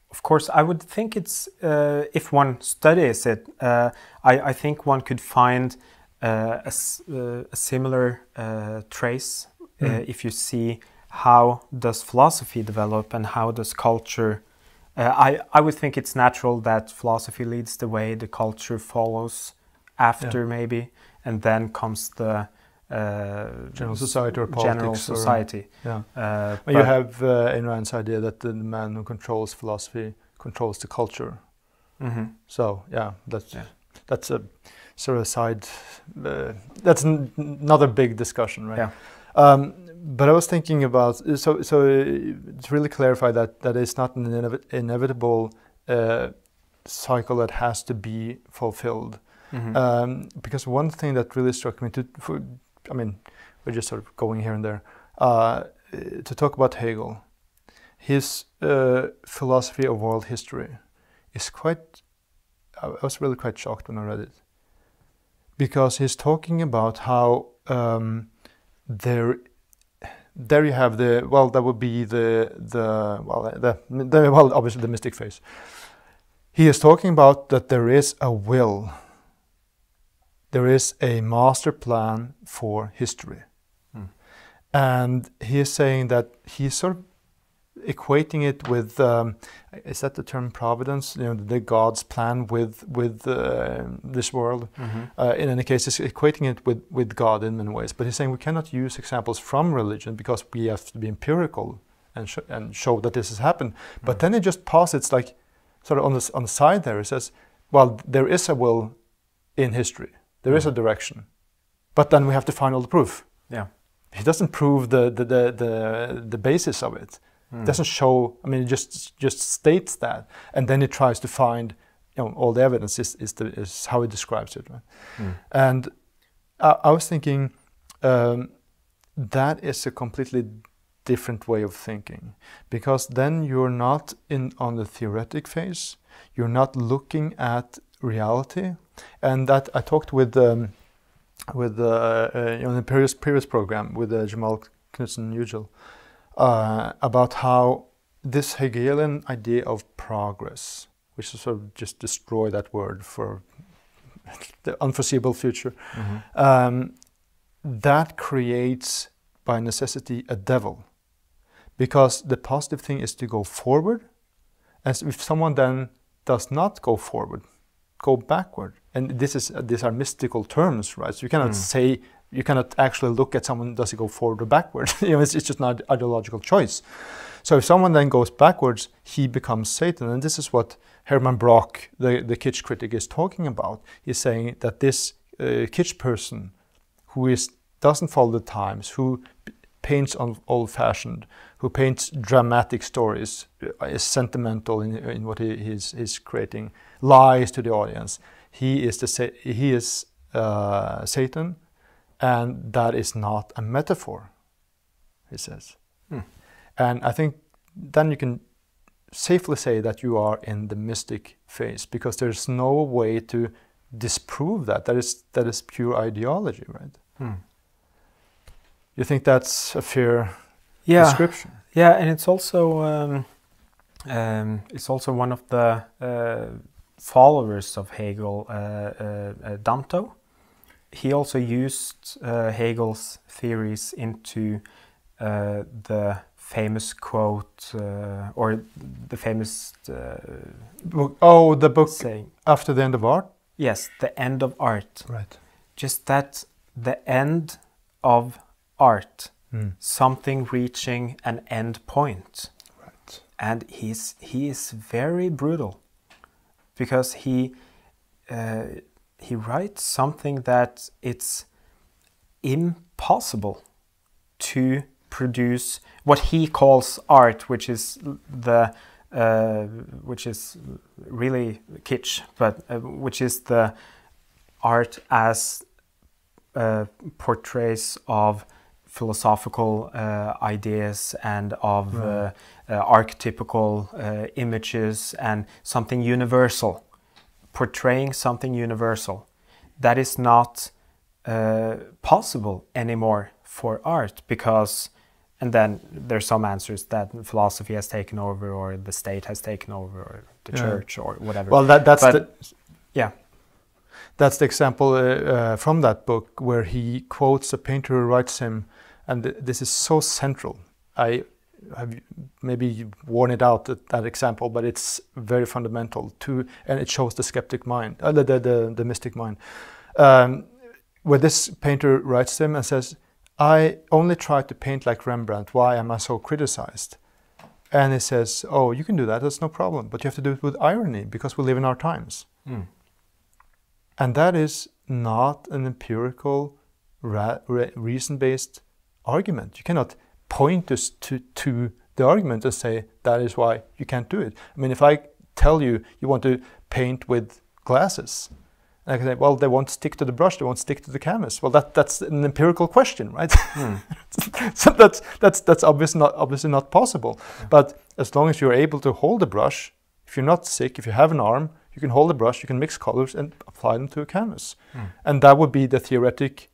of course, I would think it's, uh, if one studies it, uh, I, I think one could find uh, a, uh, a similar uh, trace, mm, uh, if you see how does philosophy develop and how does culture. Uh, I, I would think it's natural that philosophy leads the way, the culture follows after, yeah, maybe, and then comes the uh, general society or politics. General society. Or, yeah. Uh, well, you have uh, Ayn Rand's idea that the man who controls philosophy controls the culture. Mm-hmm. So yeah, that's yeah. that's a sort of side. Uh, that's n another big discussion, right? Yeah. Um, but I was thinking about so so it's really clarified that that it's not an inevi inevitable uh, cycle that has to be fulfilled. Mm-hmm. um, because one thing that really struck me, to, for, I mean, we're just sort of going here and there, uh, to talk about Hegel, his uh, philosophy of world history is quite, I was really quite shocked when I read it, because he's talking about how um, there, there you have the, well, that would be the, the, well, the, the, well obviously the mystic phase. He is talking about that there is a will. There is a master plan for history. Mm. And he is saying that he's sort of equating it with, um, is that the term providence? You know, the God's plan with with uh, this world. Mm-hmm. uh, in any case, he's equating it with, with God in many ways. But he's saying we cannot use examples from religion because we have to be empirical and, sh and show that this has happened. Mm-hmm. But then it just posits, like, sort of on the, on the side there, it says, well, there is a will in history. There is a direction, but then we have to find all the proof. Yeah, he doesn't prove the the the the, the basis of it. Mm. It doesn't show. I mean, it just just states that, and then it tries to find, you know, all the evidence. Is is, the, is how it describes it. Right? Mm. And I, I was thinking um, that is a completely different way of thinking, because then you're not in on the theoretic phase. You're not looking at reality. And that I talked with um, with uh, uh, you know, in the previous previous program with uh, Jamal Knudsen Ugel uh, about how this Hegelian idea of progress, which is sort of just destroy that word for the unforeseeable future, mm-hmm, um, that creates by necessity a devil, because the positive thing is to go forward, as if someone then does not go forward, go backward. And this is uh, these are mystical terms, right? So you cannot, mm, say, you cannot actually look at someone, does he go forward or backward? You know, it's, it's just an ideological choice. So if someone then goes backwards, he becomes Satan. And this is what Hermann Brock, the, the kitsch critic, is talking about. He's saying that this uh, kitsch person who is, doesn't follow the times, who paints old-fashioned, who paints dramatic stories, is sentimental in, in what he is he's creating, lies to the audience. He is the he is uh, Satan, and that is not a metaphor, he says. Mm. And I think then you can safely say that you are in the mystic phase, because there's no way to disprove that. That is that is pure ideology, right? Mm. You think that's a fair, yeah, description? Yeah, and it's also um, um, it's also one of the. Uh, followers of Hegel, uh, uh, Danto, he also used uh, Hegel's theories into uh, the famous quote uh, or the famous uh, book. Oh, the book saying, After the End of Art? Yes, The End of Art. Right. Just that, the end of art, mm. something reaching an end point. Right. And he's, he is very brutal because he uh, he writes something that it's impossible to produce what he calls art, which is the uh, which is really kitsch, but uh, which is the art as uh, portraits of philosophical uh, ideas and of mm. uh, uh, archetypical uh, images and something universal, portraying something universal. That is not uh, possible anymore for art because, and then there's some answers that philosophy has taken over or the state has taken over or the yeah. church or whatever. Well, that, that's but, the... Yeah. That's the example uh, uh, from that book where he quotes a painter who writes him, and th this is so central. I have maybe worn it out at that example, but it's very fundamental too, and it shows the skeptic mind, uh, the, the, the, the mystic mind. Um, where this painter writes him and says, I only try to paint like Rembrandt, why am I so criticized? And he says, oh, you can do that, that's no problem, but you have to do it with irony because we live in our times. Mm. And that is not an empirical, reason-based argument. You cannot point us to, to the argument and say, that is why you can't do it. I mean, if I tell you, you want to paint with glasses, and I can say, well, they won't stick to the brush, they won't stick to the canvas. Well, that, that's an empirical question, right? Mm. So that's, that's, that's obviously not, obviously not possible. Yeah. But as long as you're able to hold the brush, if you're not sick, if you have an arm, you can hold a brush, you can mix colors and apply them to a canvas. Mm. And that would be the theoretic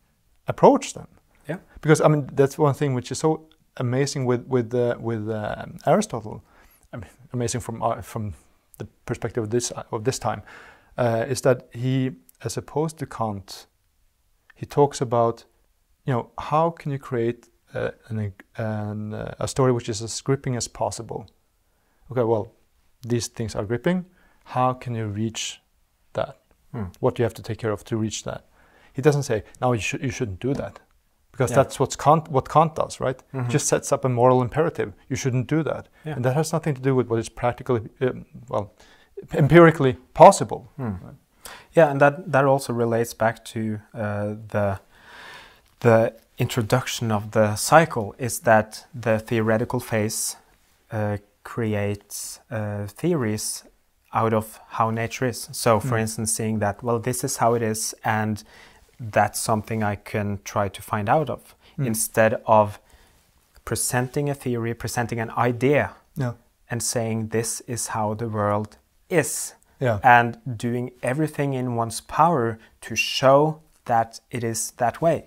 approach then. Yeah. Because, I mean, that's one thing which is so amazing with, with, uh, with uh, Aristotle, I mean, amazing from, uh, from the perspective of this, of this time, uh, is that he, as opposed to Kant, he talks about, you know, how can you create uh, an, an, uh, a story which is as gripping as possible? Okay, well, these things are gripping. How can you reach that? Mm. What do you have to take care of to reach that? He doesn't say, no, you, sh you shouldn't do that. Because yeah. that's what's Kant, what Kant does, right? Mm-hmm. Just sets up a moral imperative. You shouldn't do that. Yeah. And that has nothing to do with what is practically, um, well, empirically possible. Mm. Right? Yeah, and that, that also relates back to uh, the, the introduction of the cycle, is that the theoretical phase uh, creates uh, theories out of how nature is. So for mm. instance, seeing that, well, this is how it is, and that's something I can try to find out of, mm. instead of presenting a theory, presenting an idea, yeah. and saying this is how the world is, yeah. and doing everything in one's power to show that it is that way.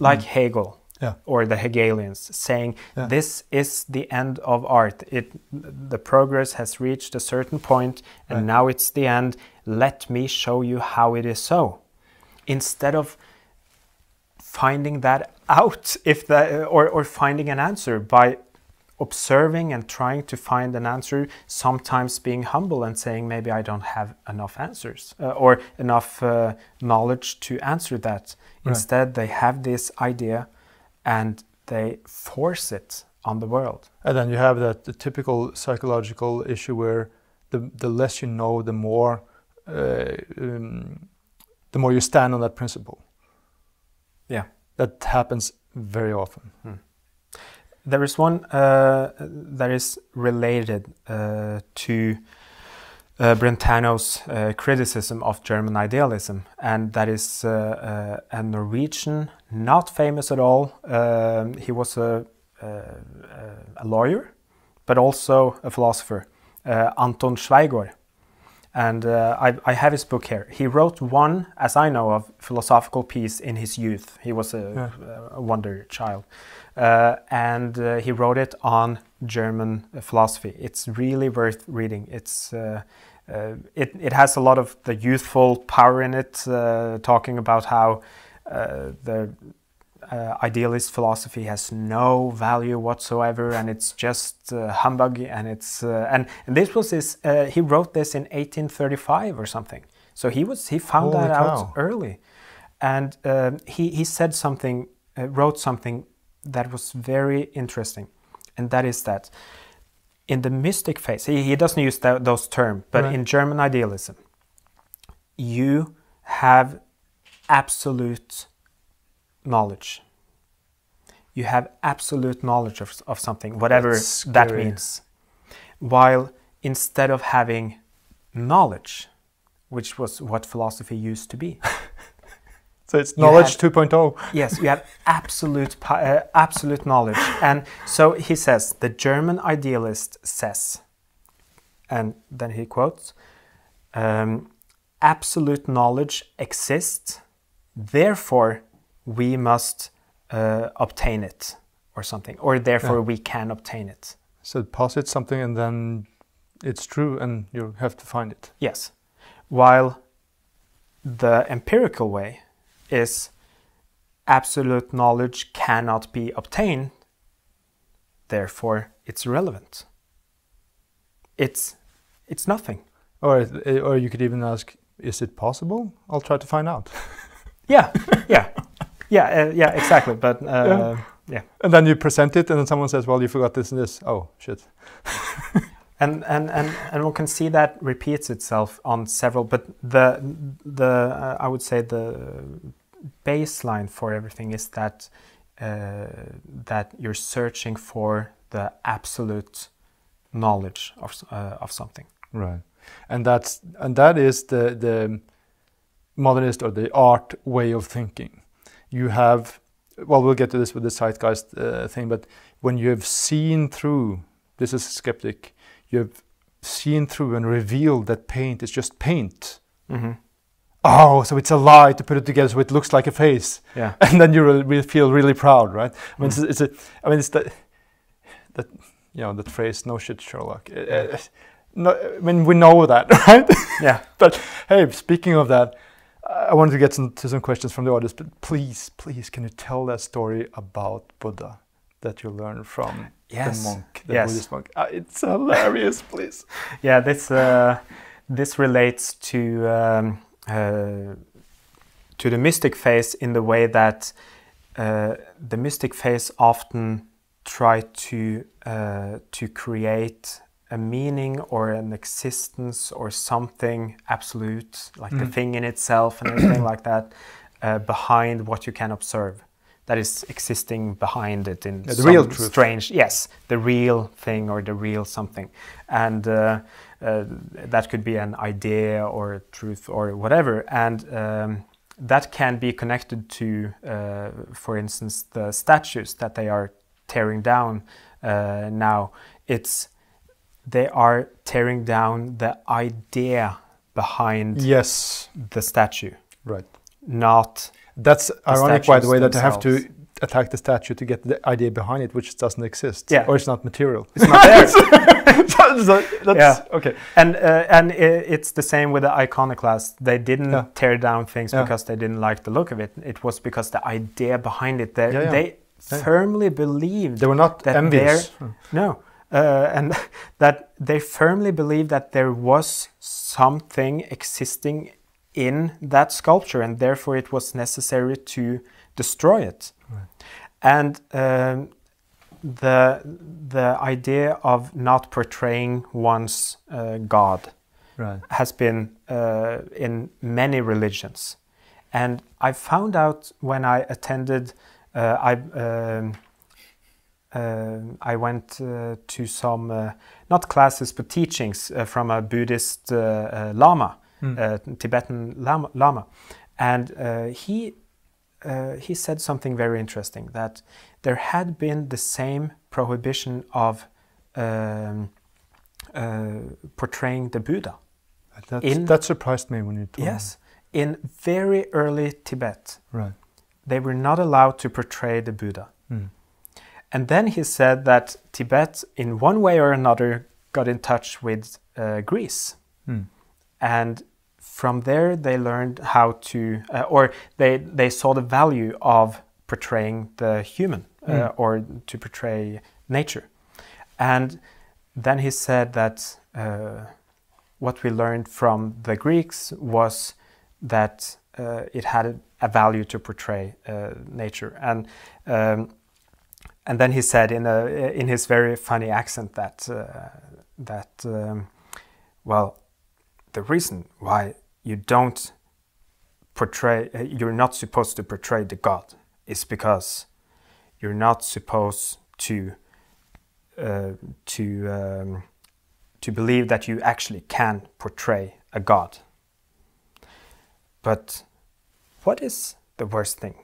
Like mm. Hegel, yeah. or the Hegelians, saying yeah. this is the end of art. It, the progress has reached a certain point, and right. now it's the end. Let me show you how it is so. Instead of finding that out, if that, or, or finding an answer by observing and trying to find an answer, sometimes being humble and saying, maybe I don't have enough answers uh, or enough uh, knowledge to answer that. Right. Instead, they have this idea and they force it on the world. And then you have that the typical psychological issue where the, the less you know, the more, uh, um, the more you stand on that principle. Yeah. That happens very often. Hmm. There is one uh, that is related uh, to uh, Brentano's uh, criticism of German idealism, and that is uh, uh, a Norwegian, not famous at all. Um, he was a, uh, a lawyer, but also a philosopher, uh, Anton Schweigård. And uh, I, I have his book here. He wrote one, as I know of, philosophical piece in his youth. He was a, yeah. a wonder child. Uh, and uh, he wrote it on German philosophy. It's really worth reading. It's, uh, uh, it, it has a lot of the youthful power in it, uh, talking about how uh, the uh, idealist philosophy has no value whatsoever, and it's just uh, humbug, and it's uh, and, and this was his. Uh, he wrote this in eighteen thirty-five or something. So he was he found Holy that cow. out early, and uh, he he said something, uh, wrote something that was very interesting, and that is that in the mystic phase, he, he doesn't use that, those terms, but right. in German idealism, you have absolute knowledge. You have absolute knowledge of, of something, whatever that means. While instead of having knowledge, which was what philosophy used to be. So it's knowledge two point oh. Yes, you have absolute, uh, absolute knowledge. And so he says, the German idealist says, and then he quotes, um, absolute knowledge exists, therefore we must uh, obtain it, or something, or therefore yeah. we can obtain it. So posit something and then it's true and you have to find it. Yes. While the empirical way is absolute knowledge cannot be obtained, therefore it's irrelevant. It's, it's nothing. Or, or you could even ask, is it possible? I'll try to find out. Yeah, yeah, yeah, uh, yeah, exactly, but uh, yeah. yeah. And then you present it and then someone says, well, you forgot this and this. Oh, shit. And, and, and, and one can see that repeats itself on several, but the, the uh, I would say the baseline for everything is that, uh, that you're searching for the absolute knowledge of, uh, of something. Right. And, that's, and that is the, the modernist or the art way of thinking. You have, well, we'll get to this with the zeitgeist uh, thing, but when you have seen through, this is a skeptic, you have seen through and revealed that paint is just paint. Mm-hmm. Oh, so it's a lie to put it together so it looks like a face. Yeah. And then you re re feel really proud, right? I mean, mm-hmm. it's, it's a, I mean, it's that, that, you know, that phrase, no shit, Sherlock. Uh, no, I mean, we know that, right? Yeah. But hey, speaking of that, I wanted to get some, to some questions from the audience, but please, please, can you tell that story about Buddha that you learned from? Yes. The monk, the yes. Buddhist monk. Uh, it's hilarious, please. Yeah, this uh, this relates to um, uh, to the mystic phase in the way that uh, the mystic phase often try to uh, to create a meaning or an existence or something absolute, like mm. the thing in itself and everything like that, uh, behind what you can observe. That is existing behind it in yeah, the some real truth. strange, yes, the real thing or the real something. And uh, uh, that could be an idea or a truth or whatever. And um, that can be connected to, uh, for instance, the statues that they are tearing down uh, now. It's, they are tearing down the idea behind yes. the statue. Right. Not... That's ironic, by the way, that themselves. They have to attack the statue to get the idea behind it, which doesn't exist, yeah. or it's not material. It's not there. so, so that's, yeah. Okay. And uh, and it's the same with the iconoclast. They didn't yeah. tear down things yeah. because they didn't like the look of it. It was because the idea behind it. They yeah, yeah. they yeah. firmly believed they were not that envious. Hmm. No, uh, and that they firmly believed that there was something existing in that sculpture, and therefore it was necessary to destroy it. Right. And um, the the idea of not portraying one's uh, God right. has been uh, in many religions. And I found out when I attended, uh, I um, uh, I went uh, to some uh, not classes but teachings uh, from a Buddhist uh, uh, Lama. Mm. Uh, Tibetan Lama, Lama. And uh, he, uh, he said something very interesting, that there had been the same prohibition of um, uh, portraying the Buddha. That's, in, that surprised me when you told yes, me. Yes, in very early Tibet, right. they were not allowed to portray the Buddha. Mm. And then he said that Tibet, in one way or another, got in touch with uh, Greece. Mm. And From there, they learned how to, uh, or they, they saw the value of portraying the human uh, mm. or to portray nature. And then he said that uh, what we learned from the Greeks was that uh, it had a, a value to portray uh, nature. And um, and then he said in a in his very funny accent that uh, that um, well, the reason why you don't portray uh, you're not supposed to portray the God is because you're not supposed to uh, to um, to believe that you actually can portray a God. But what is the worst thing?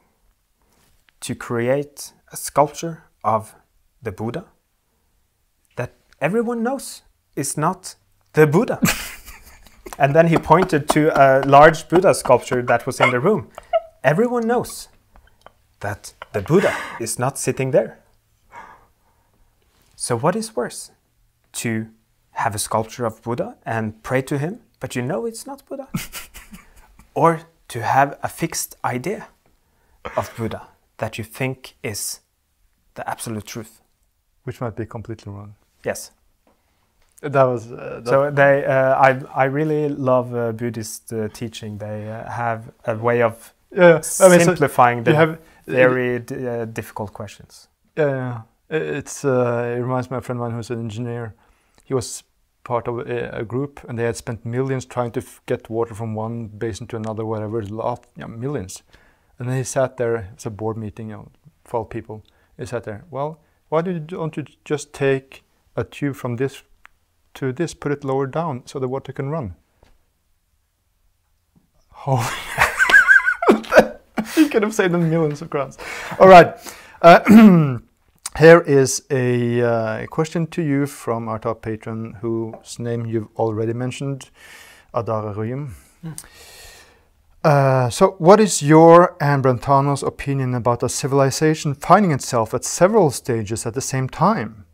To create a sculpture of the Buddha that everyone knows is not the Buddha. And then he pointed to a large Buddha sculpture that was in the room. Everyone knows that the Buddha is not sitting there. So what is worse? To have a sculpture of Buddha and pray to him, but you know it's not Buddha. Or to have a fixed idea of Buddha that you think is the absolute truth. Which might be completely wrong. Yes. That was... Uh, that so they, uh, I, I really love uh, Buddhist uh, teaching. They uh, have a way of yeah, simplifying I mean, so the have, very uh, difficult questions. Yeah, yeah. It's, uh, it reminds me of a friend of mine who's an engineer. He was part of a, a group, and they had spent millions trying to f get water from one basin to another, whatever, lot, yeah, millions. And then he sat there, it's a board meeting, you know, twelve people. He sat there, well, why don't you just take a tube from this to this, put it lower down so the water can run? Holy... You could have saved them millions of crowns. All right. Uh, Here is a uh, question to you from our top patron, whose name you've already mentioned, Adara Ryum. Mm. Uh, so, what is your and Brentano's opinion about a civilization finding itself at several stages at the same time?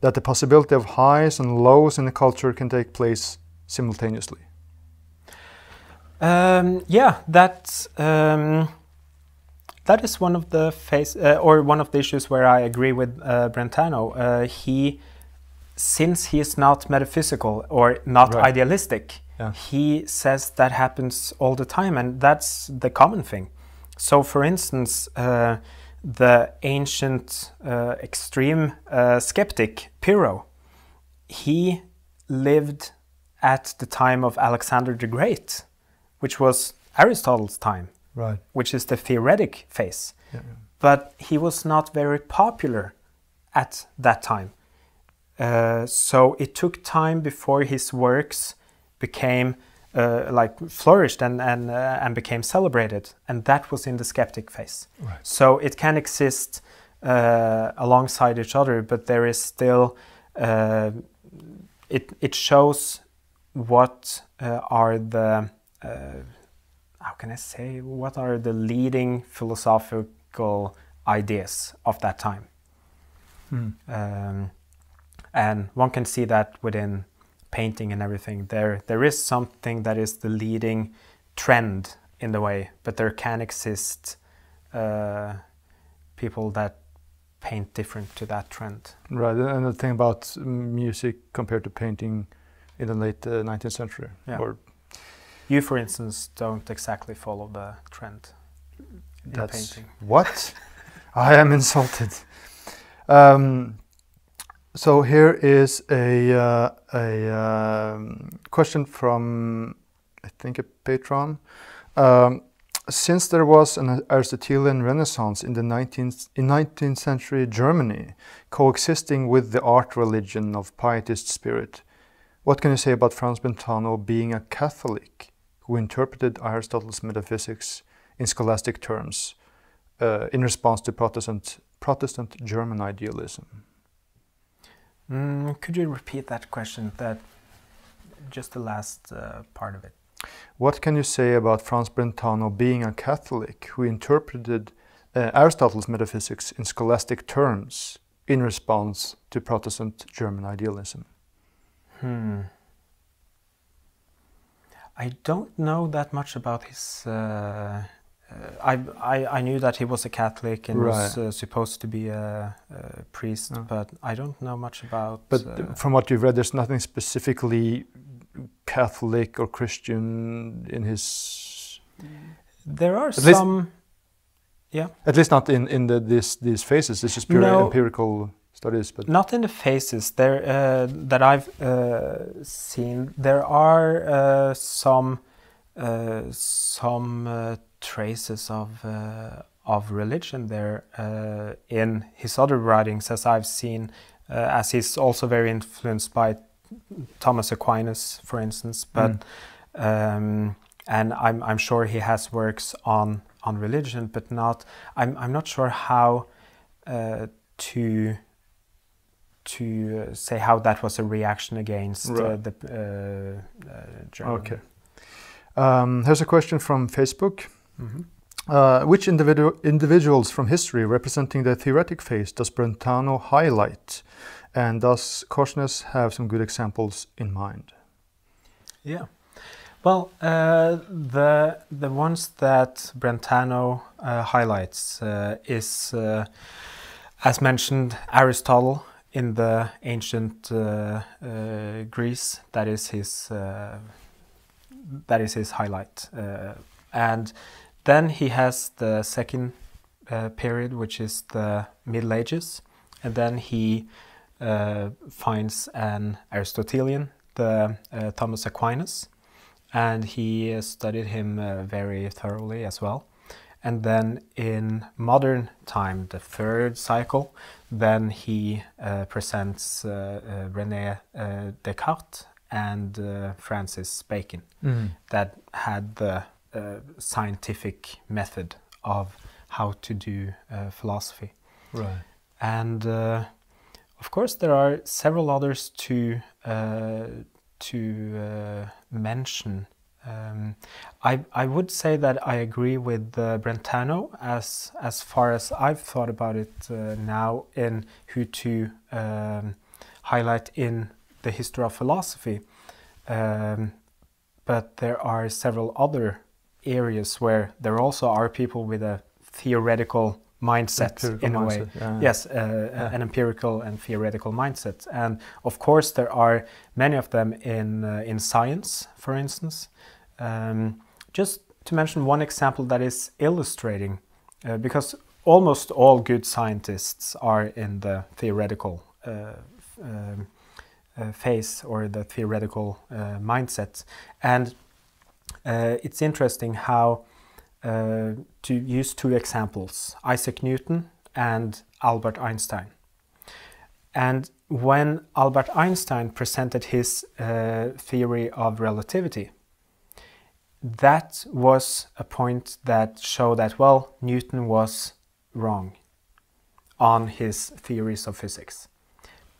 That the possibility of highs and lows in a culture can take place simultaneously? Um, yeah, that's... Um That is one of the face, uh, or one of the issues where I agree with uh, Brentano. Uh, he, since he is not metaphysical or not right. idealistic, yeah. he says that happens all the time, and that's the common thing. So, for instance, uh, the ancient uh, extreme uh, skeptic Pyrrho, he lived at the time of Alexander the Great, which was Aristotle's time. Right. Which is the theoretic phase. Yeah, yeah. But he was not very popular at that time. Uh, so it took time before his works became uh, like flourished and, and, uh, and became celebrated. And that was in the skeptic phase. Right. So it can exist uh, alongside each other, but there is still, uh, it, it shows what uh, are the... Uh, How can I say, what are the leading philosophical ideas of that time? Hmm. Um, and one can see that within painting and everything. There, there is something that is the leading trend in the way, but there can exist uh, people that paint different to that trend. Right, and the thing about music compared to painting in the late uh, nineteenth century. Yeah. Or you, for instance, don't exactly follow the trend in That's painting. What? I am insulted. Um, so here is a, uh, a um, question from, I think, a patron. Um, since there was an Aristotelian Renaissance in the nineteenth century Germany, coexisting with the art religion of pietist spirit, what can you say about Franz Brentano being a Catholic who interpreted Aristotle's metaphysics in scholastic terms uh, in response to Protestant, Protestant German idealism? Mm, could you repeat that question, that, just the last uh, part of it? What can you say about Franz Brentano being a Catholic who interpreted uh, Aristotle's metaphysics in scholastic terms in response to Protestant German idealism? Hmm. I don't know that much about his... Uh, uh, I, I I knew that he was a Catholic and right. was uh, supposed to be a, a priest, oh. but I don't know much about... But uh, from what you've read, there's nothing specifically Catholic or Christian in his... There are at some... Least, yeah. At least not in, in the, this, these phases. This is pure no. empirical... Studies, but not in the phases there uh, that I've uh, seen. There are uh, some uh, some uh, traces of uh, of religion there uh, in his other writings, as I've seen, uh, as he's also very influenced by Thomas Aquinas, for instance. But mm. um, and I'm I'm sure he has works on on religion, but not. I'm I'm not sure how uh, to. to uh, say how that was a reaction against right. uh, the uh, uh, German. Okay. Um, here's a question from Facebook. Mm-hmm. uh, which individu individuals from history representing the theoretic phase does Brentano highlight? And does Korsnes have some good examples in mind? Yeah. Well, uh, the, the ones that Brentano uh, highlights uh, is, uh, as mentioned, Aristotle, in the ancient uh, uh, Greece, that is his uh, that is his highlight, uh, and then he has the second uh, period, which is the Middle Ages, and then he uh, finds an Aristotelian, the uh, Thomas Aquinas, and he uh, studied him uh, very thoroughly as well. And then in modern time, the third cycle, then he uh, presents uh, uh, René uh, Descartes and uh, Francis Bacon mm. that had the uh, scientific method of how to do uh, philosophy. Right. And uh, of course there are several others to, uh, to uh, mention. Um, I, I would say that I agree with uh, Brentano as, as far as I've thought about it uh, now in who to um, highlight in the history of philosophy. Um, but there are several other areas where there also are people with a theoretical mindset empirical in a mindset, way. Yeah. Yes, uh, yeah. an empirical and theoretical mindset. And of course there are many of them in, uh, in science, for instance. Um, just to mention one example that is illustrating, uh, because almost all good scientists are in the theoretical uh, um, uh, phase or the theoretical uh, mindset, and uh, it's interesting how uh, to use two examples, Isaac Newton and Albert Einstein. And when Albert Einstein presented his uh, theory of relativity, that was a point that showed that, well, Newton was wrong on his theories of physics.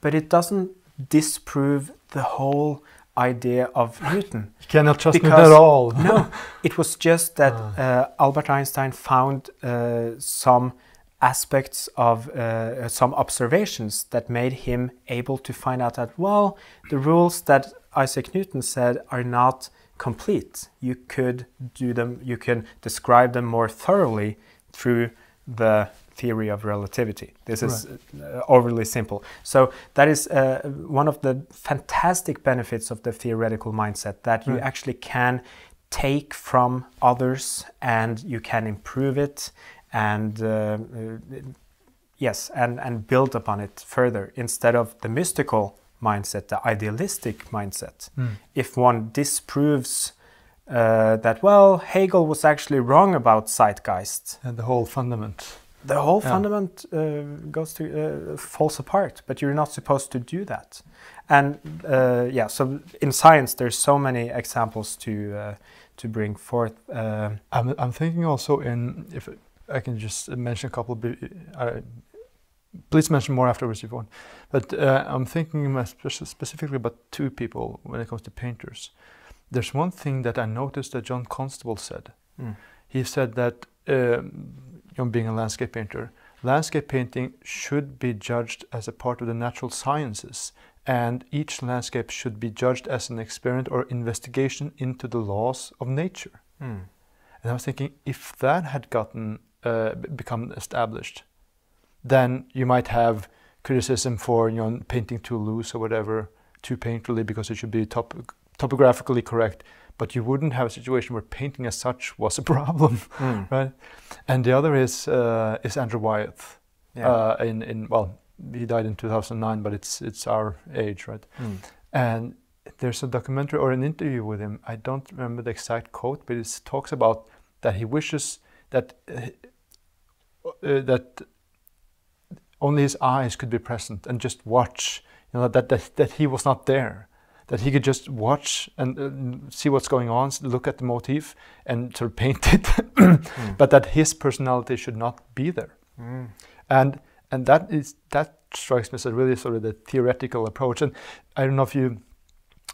But it doesn't disprove the whole idea of Newton. You cannot trust him at all. No, it was just that uh, Albert Einstein found uh, some aspects of uh, some observations that made him able to find out that, well, the rules that Isaac Newton said are not complete. You could do them, you can describe them more thoroughly through the theory of relativity. This is right. overly simple. So that is uh, one of the fantastic benefits of the theoretical mindset, that you right. actually can take from others and you can improve it and uh, yes, and, and build upon it further instead of the mystical mindset, the idealistic mindset. Mm. If one disproves uh, that, well, Hegel was actually wrong about zeitgeist. And the whole fundament. The whole yeah. fundament uh, goes to, uh, falls apart, but you're not supposed to do that. And uh, yeah, so in science, there's so many examples to, uh, to bring forth. Uh, I'm, I'm thinking also in, if I can just mention a couple of, uh, please mention more afterwards if you want. But uh, I'm thinking specifically about two people when it comes to painters. There's one thing that I noticed that John Constable said. Mm. He said that, um, you know, being a landscape painter, landscape painting should be judged as a part of the natural sciences and each landscape should be judged as an experiment or investigation into the laws of nature. Mm. And I was thinking, if that had gotten uh, become established, then you might have criticism for, you know, painting too loose or whatever, too painterly, because it should be top topographically correct. But you wouldn't have a situation where painting as such was a problem, mm. right? And the other is uh, is Andrew Wyeth. Yeah. Uh, in in well, he died in two thousand nine, but it's it's our age, right? Mm. And there's a documentary or an interview with him. I don't remember the exact quote, but it talks about that he wishes that uh, uh, that. only his eyes could be present and just watch, you know, that, that, that he was not there, that he could just watch and uh, see what's going on, look at the motif and sort of paint it, mm. but that his personality should not be there. Mm. And and that is that strikes me as a really sort of the theoretical approach. And I don't know if you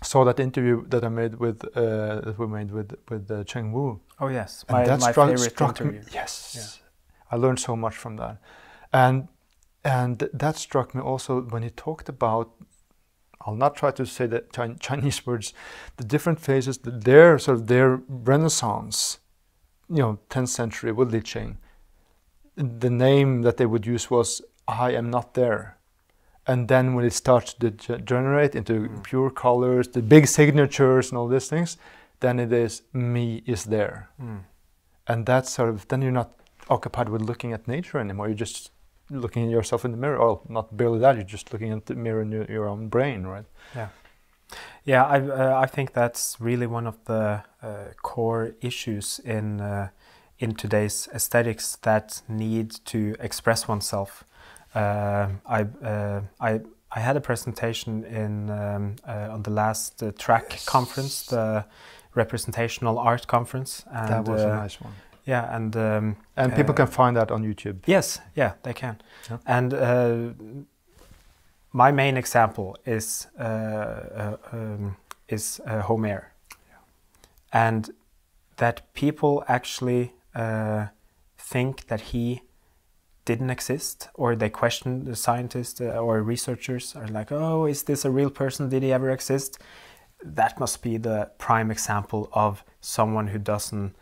saw that interview that I made with, uh, that we made with, with uh, Cheng Wu. Oh yes, and my, that my favorite struck interview. Me. Yes, yeah. I learned so much from that. And And that struck me also when he talked about, I'll not try to say the Chinese words, the different phases, their sort of their Renaissance, you know, tenth century with Li Qing. The name that they would use was, I am not there. And then when it starts to degenerate into mm. pure colors, the big signatures and all these things, then it is, me is there. Mm. And that's sort of, then you're not occupied with looking at nature anymore, you're just looking at yourself in the mirror, or not barely that, you're just looking at the mirror in your, your own brain, right? Yeah, yeah. I uh, I think that's really one of the uh, core issues in uh, in today's aesthetics that need to express oneself. Uh, I uh, I I had a presentation in um, uh, on the last uh, track yes. conference, the Representational Art Conference. And, that was uh, a nice one. Yeah, and um, and people uh, can find that on YouTube. Yes, yeah, they can. Yeah. And uh, my main example is uh, uh, um, is uh, Homer, yeah. and that people actually uh, think that he didn't exist, or they question the scientists or researchers are like, oh, is this a real person? Did he ever exist? That must be the prime example of someone who doesn't.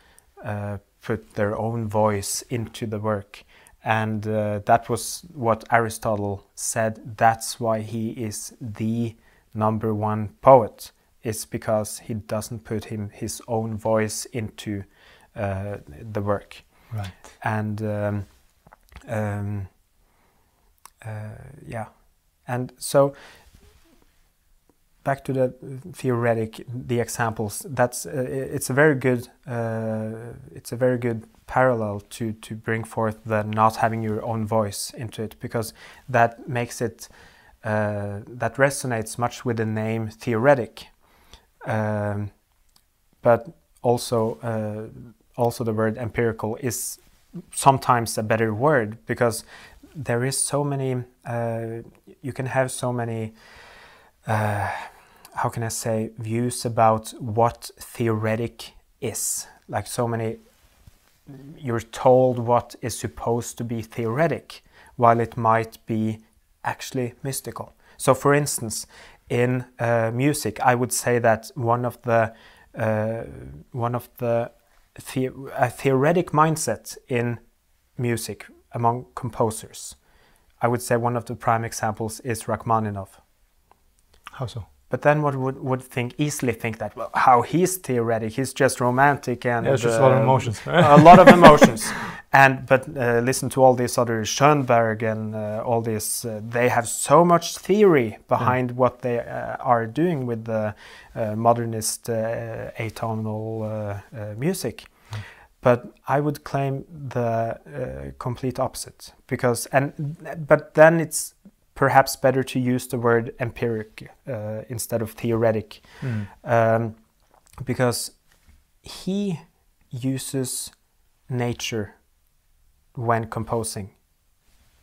Uh, put their own voice into the work, and uh, that was what Aristotle said. That's why he is the number one poet. It's because he doesn't put him his own voice into uh, the work. Right. And um, um, uh, yeah, and so back to the theoretic, the examples. That's uh, it's a very good uh, it's a very good parallel to to bring forth the not having your own voice into it, because that makes it uh, that resonates much with the name theoretic, um, but also uh, also the word empirical is sometimes a better word, because there is so many uh, you can have so many. Uh, how can I say, views about what theoretic is. Like so many, you're told what is supposed to be theoretic, while it might be actually mystical. So for instance, in uh, music, I would say that one of the, uh, one of the the a theoretic mindset in music among composers, I would say one of the prime examples is Rachmaninoff. How so? But then one would, would think, easily think that, well, how he's theoretic, he's just romantic and... Yeah, it's just uh, a lot of emotions. a lot of emotions. And, but uh, listen to all these other Schoenberg and uh, all this, uh, they have so much theory behind mm. what they uh, are doing with the uh, modernist uh, atonal uh, uh, music. Mm. But I would claim the uh, complete opposite, because, and but then it's... perhaps better to use the word empiric uh, instead of theoretic, mm. um, because he uses nature when composing,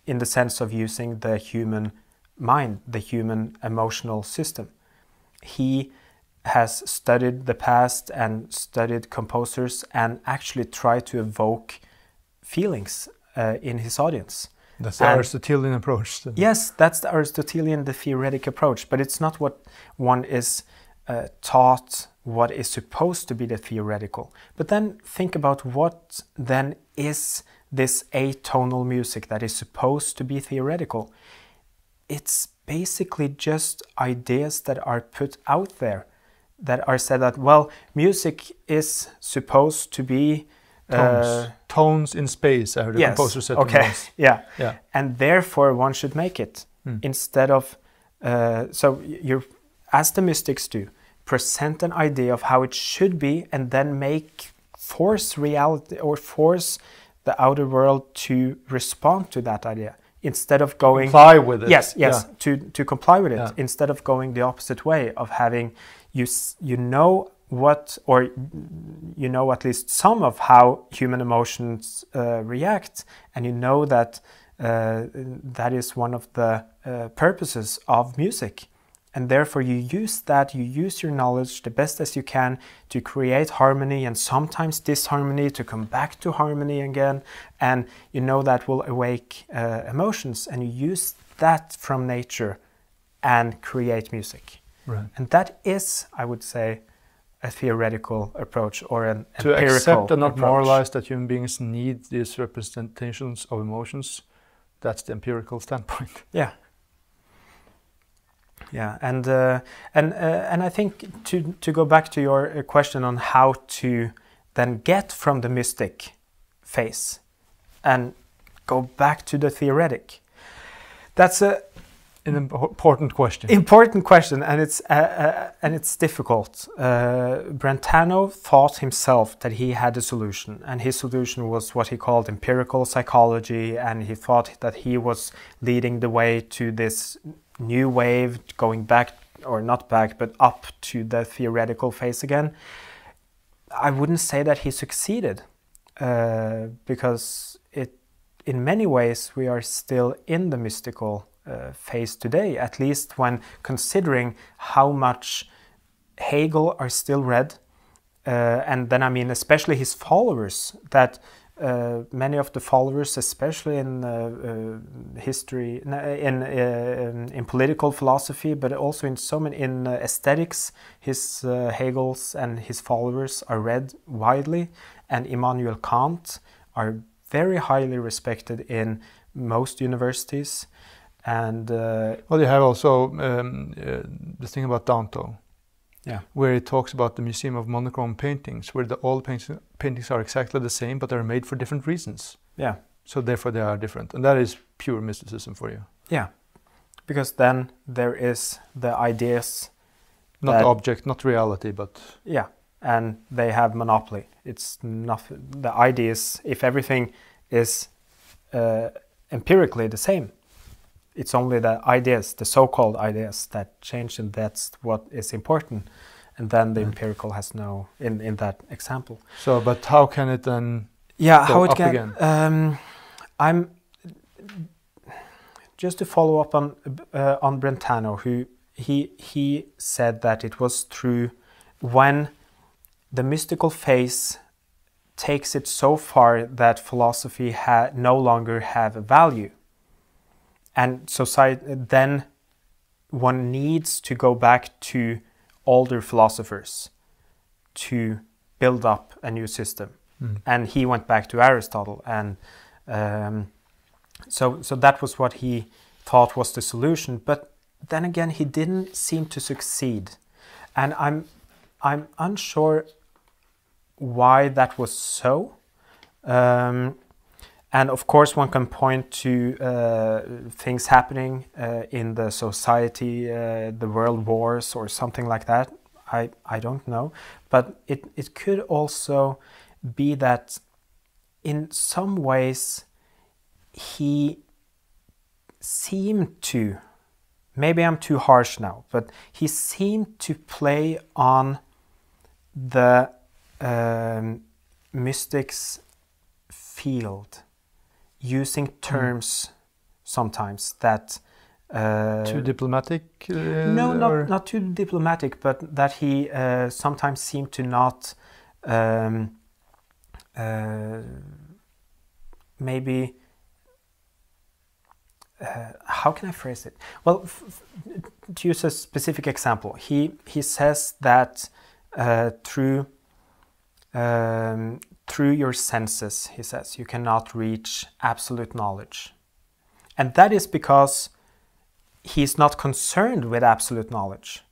in the sense of using the human mind, the human emotional system. He has studied the past and studied composers and actually tried to evoke feelings uh, in his audience. That's the and Aristotelian approach. Then. Yes, that's the Aristotelian, the theoretic approach, but it's not what one is uh, taught, what is supposed to be the theoretical. But then think about what then is this atonal music that is supposed to be theoretical. It's basically just ideas that are put out there, that are said that, well, music is supposed to be tones, uh, tones in space. I heard the yes, composer said okay, yeah. yeah, and therefore one should make it mm. instead of. Uh, so you're, as the mystics do, present an idea of how it should be, and then make force reality or force the outer world to respond to that idea instead of going comply with it. Yes, yes, yeah. to to comply with it yeah. instead of going the opposite way of having. You, you know what, or you know at least some of how human emotions uh, react, and you know that uh, that is one of the uh, purposes of music. And therefore you use that, you use your knowledge the best as you can to create harmony and sometimes disharmony, to come back to harmony again, and you know that will awake uh, emotions, and you use that from nature and create music. Right. And that is, I would say, a theoretical approach or an empirical approach. To accept and not moralize that human beings need these representations of emotions, that's the empirical standpoint. Yeah. Yeah, and uh, and uh, and I think to to go back to your question on how to then get from the mystic phase and go back to the theoretic, that's a. An important question. Important question, and it's uh, uh, and it's difficult. Uh, Brentano thought himself that he had a solution, and his solution was what he called empirical psychology, and he thought that he was leading the way to this new wave, going back, or not back, but up to the theoretical phase again. I wouldn't say that he succeeded, uh, because it, in many ways, we are still in the mystical Uh, phase today, at least when considering how much Hegel are still read, uh, and then I mean especially his followers, that uh, many of the followers, especially in uh, uh, history, in, uh, in, in political philosophy, but also in so many, in uh, aesthetics, his uh, Hegel's and his followers are read widely, and Immanuel Kant are very highly respected in most universities. And uh, well, you have also um, uh, the thing about Danto, yeah, where it talks about the Museum of Monochrome Paintings, where the all paint paintings are exactly the same, but they're made for different reasons. Yeah. So therefore they are different, and that is pure mysticism for you. Yeah, because then there is the ideas, not that, the object, not reality, but yeah, and they have monopoly. It's nothing. The ideas, if everything is uh, empirically the same. It's only the ideas, the so-called ideas, that change, and that's what is important. And then the empirical has no in in that example. So, but how can it then? Yeah, go how it up can. Again? Um, I'm just to follow up on uh, on Brentano, who he he said that it was through when the mystical phase takes it so far that philosophy ha no longer have a value. And society, then one needs to go back to older philosophers to build up a new system. Mm. And he went back to Aristotle. And um, so, so that was what he thought was the solution. But then again, he didn't seem to succeed. And I'm, I'm unsure why that was so. Um, And of course, one can point to uh, things happening uh, in the society, uh, the world wars or something like that. I, I don't know. But it, it could also be that in some ways he seemed to, maybe I'm too harsh now, but he seemed to play on the um, mystics' field, using terms mm. sometimes that uh, too diplomatic. Uh, no, not not too diplomatic, but that he uh, sometimes seemed to not um, uh, maybe Uh, how can I phrase it? Well, f f to use a specific example, he he says that uh, through um, through your senses, he says, you cannot reach absolute knowledge, and that is because he's not concerned with absolute knowledge.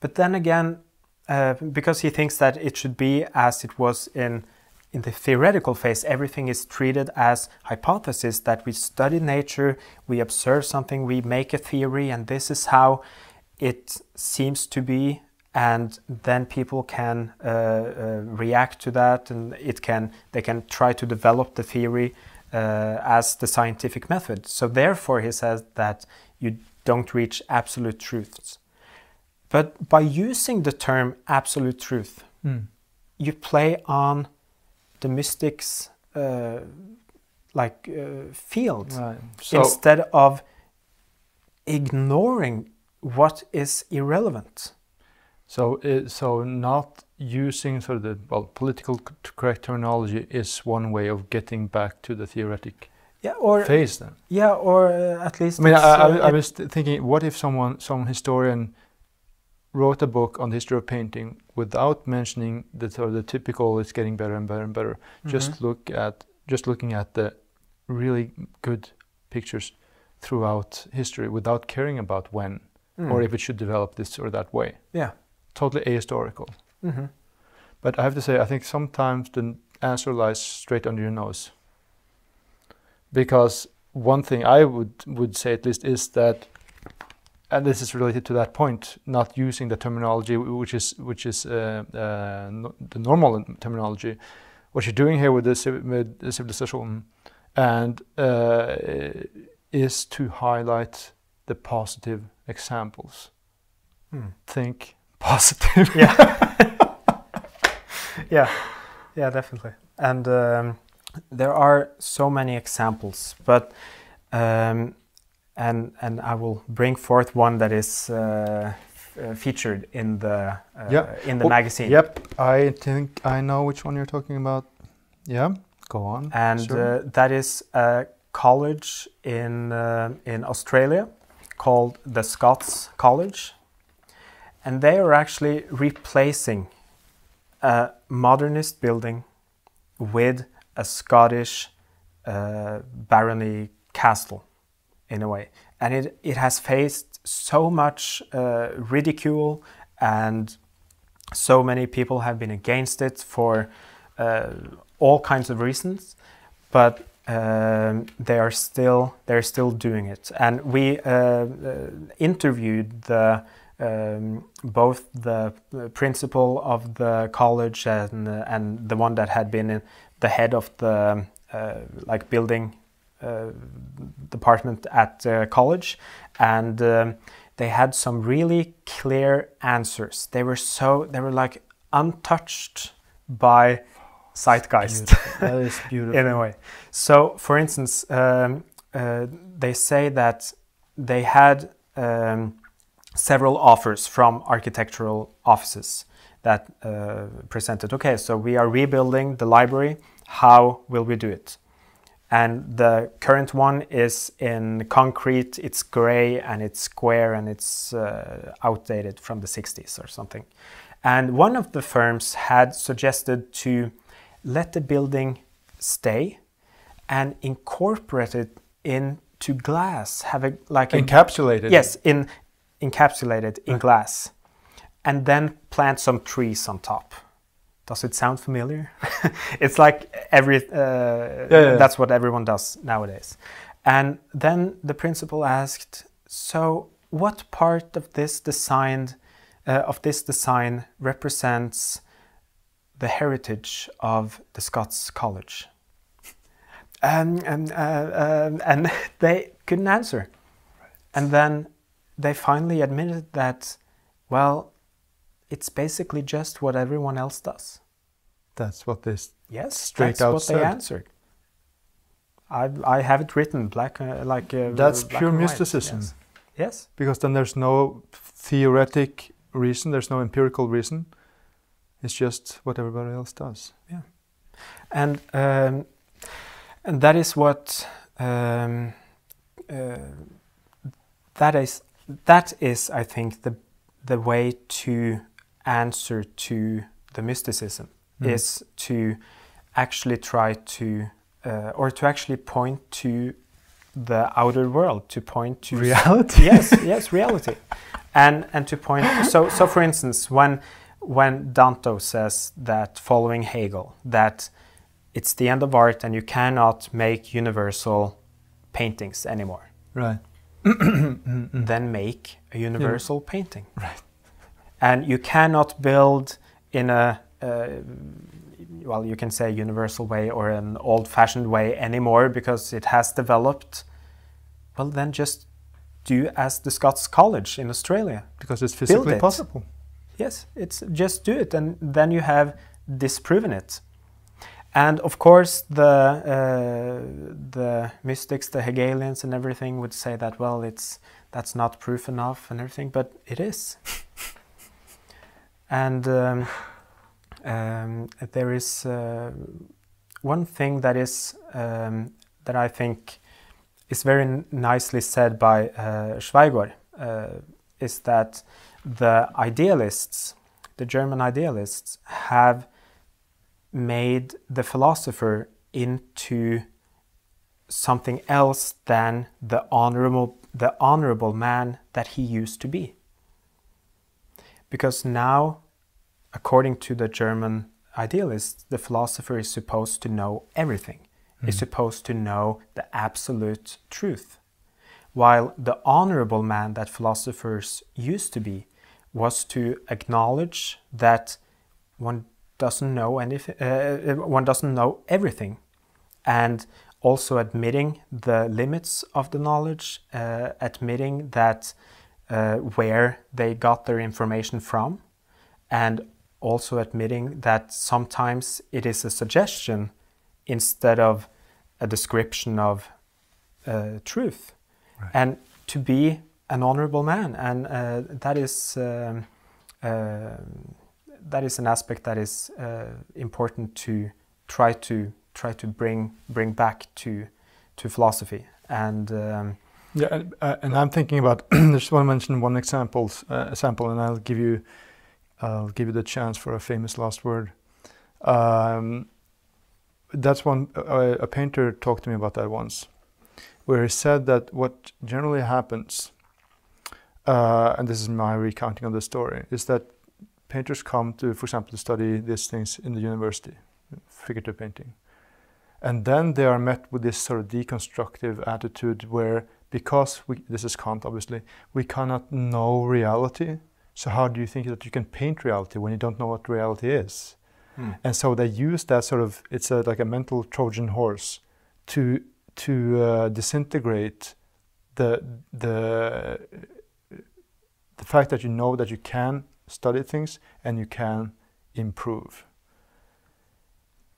But then again, uh, because he thinks that it should be as it was in. In the theoretical phase, everything is treated as hypothesis, that we study nature, we observe something, we make a theory, and this is how it seems to be, and then people can uh, uh, react to that, and it can they can try to develop the theory uh, as the scientific method. So therefore, he says that you don't reach absolute truths. But by using the term absolute truth, mm. you play on the mystics uh, like uh, field, right. So instead of ignoring what is irrelevant. So, uh, so not using sort of the well, political correct terminology is one way of getting back to the theoretic yeah, or, phase. Then, yeah, or uh, at least. I mean, I, I, I was thinking, what if someone, some historian, wrote a book on the history of painting without mentioning the sort of the typical "it's getting better and better and better." Mm-hmm. Just look at just looking at the really good pictures throughout history without caring about when mm. or if it should develop this or that way. Yeah, totally ahistorical. Mm-hmm. But I have to say, I think sometimes the answer lies straight under your nose. Because one thing I would would say at least is that. And this is related to that point, not using the terminology which is which is uh, uh, no, the normal terminology. What you're doing here with the Sivilisasjonen and uh, is to highlight the positive examples. Mm. Think positive. Yeah. Yeah, yeah, definitely. And um, there are so many examples, but. Um, And, and I will bring forth one that is uh, uh, featured in the uh, yeah. in the oh, magazine. Yep, I think I know which one you're talking about. Yeah, go on. And sure. uh, that is a college in uh, in Australia called The Scots College, and they are actually replacing a modernist building with a Scottish uh, barony castle. In a way, and it, it has faced so much uh, ridicule, and so many people have been against it for uh, all kinds of reasons, but um, they are still they're still doing it. And we uh, uh, interviewed the um, both the principal of the college and uh, and the one that had been in the head of the uh, like building Uh, department at uh, college, and um, they had some really clear answers. They were so they were like untouched by zeitgeist. Beautiful. That is beautiful. In a way. So, for instance, um, uh, they say that they had um, several offers from architectural offices that uh, presented. Okay, so we are rebuilding the library. How will we do it? And the current one is in concrete, it's gray and it's square and it's uh, outdated from the sixties or something. And one of the firms had suggested to let the building stay and incorporate it into glass, have a like encapsulated. Yes, in encapsulated in glass, and then plant some trees on top. Does it sound familiar? It's like every, uh, yeah, yeah. That's what everyone does nowadays. And then the principal asked, so what part of this design, uh, of this design represents the heritage of the Scots College? And, and, uh, uh, and they couldn't answer. Right. And then they finally admitted that, well, it's basically just what everyone else does. That's what this yes, straight that's out what said. They answered. I I have it written black uh, like. Uh, that's black pure mysticism. Yes. Yes. Because then there's no theoretic reason. There's no empirical reason. It's just what everybody else does. Yeah. And um, and that is what um, uh, that is that is I think the the way to answer to the mysticism mm. is to actually try to uh, or to actually point to the outer world, to point to reality. Yes, yes, reality, and and to point. So so for instance, when when Danto says that following Hegel that it's the end of art and you cannot make universal paintings anymore. Right. Then make a universal yeah. painting. Right. And you cannot build in a, uh, well, you can say universal way or an old-fashioned way anymore because it has developed. Well, then just do as the Scots College in Australia. Because it's physically it. possible. Yes, it's just do it. And then you have disproven it. And of course, the uh, the mystics, the Hegelians, and everything would say that well, it's that's not proof enough and everything, but it is. and um, um, there is uh, one thing that is um, that I think is very nicely said by uh, Schweigor, uh, is that the idealists, the German idealists, have made the philosopher into something else than the honorable the honorable man that he used to be. Because now, according to the German idealists, the philosopher is supposed to know everything. Mm. Is supposed to know the absolute truth. While the honorable man that philosophers used to be was to acknowledge that one doesn't know anything, uh, one doesn't know everything, and also admitting the limits of the knowledge, uh, admitting that uh, where they got their information from, and also admitting that sometimes it is a suggestion instead of a description of uh, truth, right. and to be an honorable man, and uh, that is um, uh, that is an aspect that is uh, important to try to try to bring bring back to to philosophy. And um, yeah, and, uh, and I'm thinking about. I just want to mention one example, uh, sample, and I'll give you I'll give you the chance for a famous last word. Um, that's one. A, a painter talked to me about that once, where he said that what generally happens, uh, and this is my recounting of the story, is that painters come to, for example, to study these things in the university, figurative painting. And then they are met with this sort of deconstructive attitude where, because, we, this is Kant obviously, we cannot know reality, so how do you think that you can paint reality when you don't know what reality is? Mm. And so they use that sort of, it's a, like a mental Trojan horse to, to uh, disintegrate the, the, the fact that you know that you can study things and you can improve.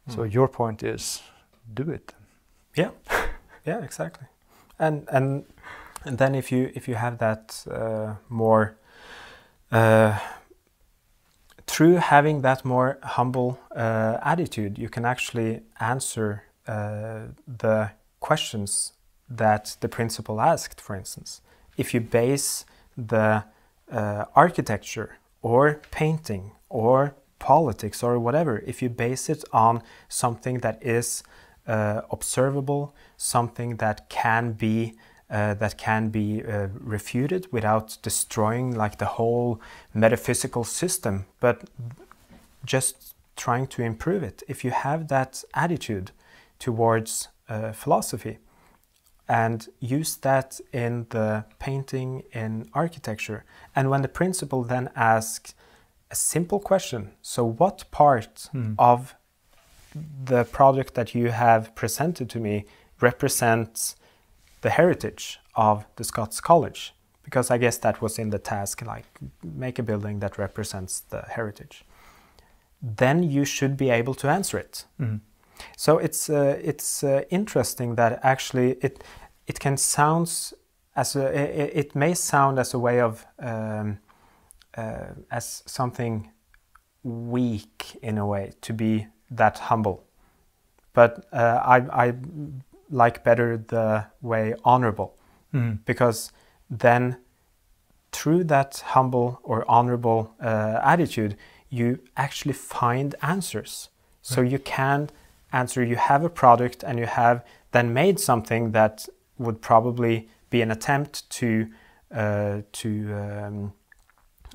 Mm. So your point is, do it. Yeah, yeah, exactly. And and and then if you if you have that uh, more uh, through having that more humble uh, attitude, you can actually answer uh, the questions that the principal asked. For instance, if you base the uh, architecture or painting, or politics, or whatever, if you base it on something that is uh, observable, something that can be uh, that can be uh, refuted without destroying like the whole metaphysical system, but just trying to improve it. If you have that attitude towards uh, philosophy, and use that in the painting, in architecture. And when the principal then asks a simple question, so what part mm. of the project that you have presented to me represents the heritage of the Scots College? Because I guess that was in the task, like make a building that represents the heritage. Then you should be able to answer it. Mm. So it's uh, it's uh, interesting that actually it it can sounds as a, it, it may sound as a way of um, uh, as something weak in a way to be that humble, but uh, I I like better the way honorable mm. because then through that humble or honorable uh, attitude, you actually find answers. So right. you can answer, you have a product and you have then made something that would probably be an attempt to uh, to um,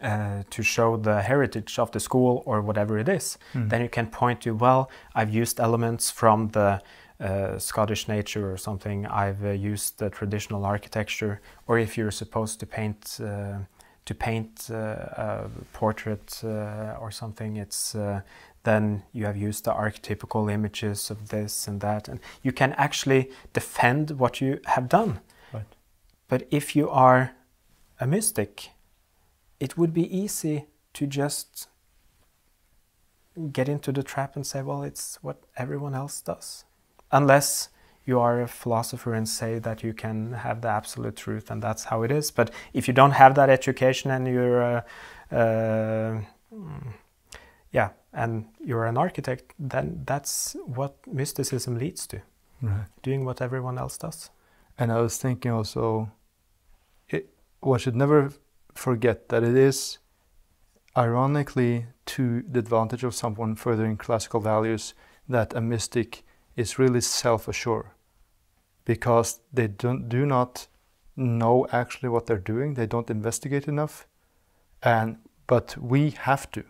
uh, to show the heritage of the school or whatever it is. Mm. Then you can point to, well, I've used elements from the Uh, Scottish nature or something, I've uh, used the traditional architecture, or if you're supposed to paint uh, to paint uh, a portrait uh, or something, it's uh, then you have used the archetypical images of this and that, and you can actually defend what you have done. Right. But if you are a mystic, it would be easy to just get into the trap and say, well, it's what everyone else does. Unless you are a philosopher and say that you can have the absolute truth and that's how it is. But if you don't have that education and you're, uh, uh, yeah, and you're an architect, then that's what mysticism leads to, right. doing what everyone else does. And I was thinking also, it, one should never forget that it is ironically to the advantage of someone furthering classical values that a mystic is really self-assured, because they don't, do not know actually what they're doing. They don't investigate enough, and but we have to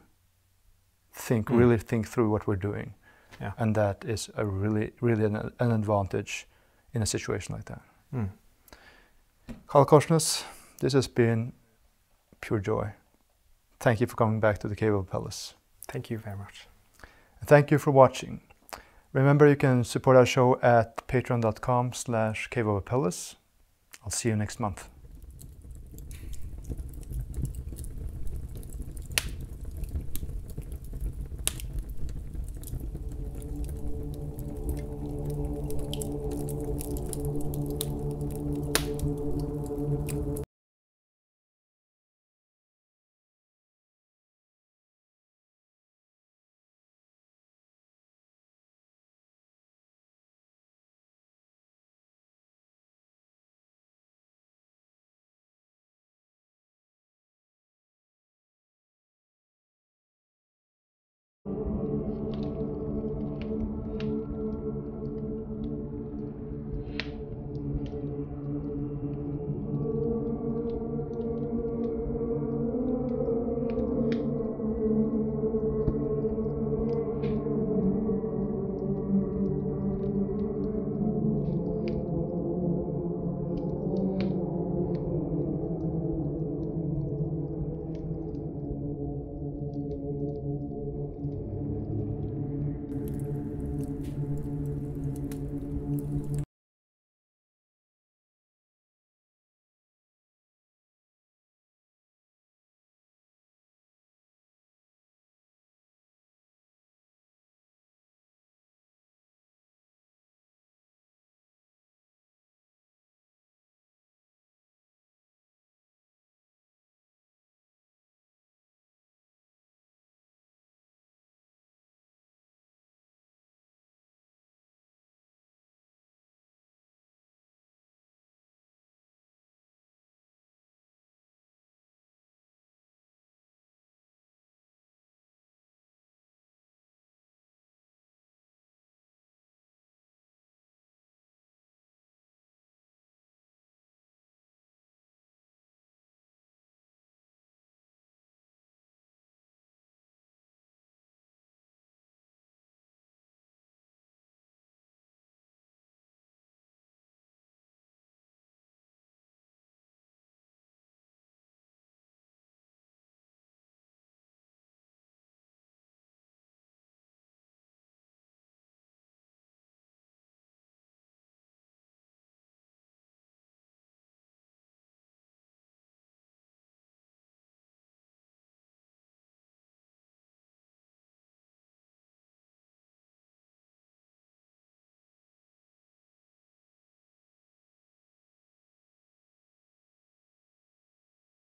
think, mm. really think through what we're doing, yeah. and that is a really, really an, an advantage in a situation like that. Mm. Carl Korsnes, this has been pure joy. Thank you for coming back to the Cave of Apelles. Thank you very much. And thank you for watching. Remember, you can support our show at patreon.com slash Cave of Apelles. I'll see you next month.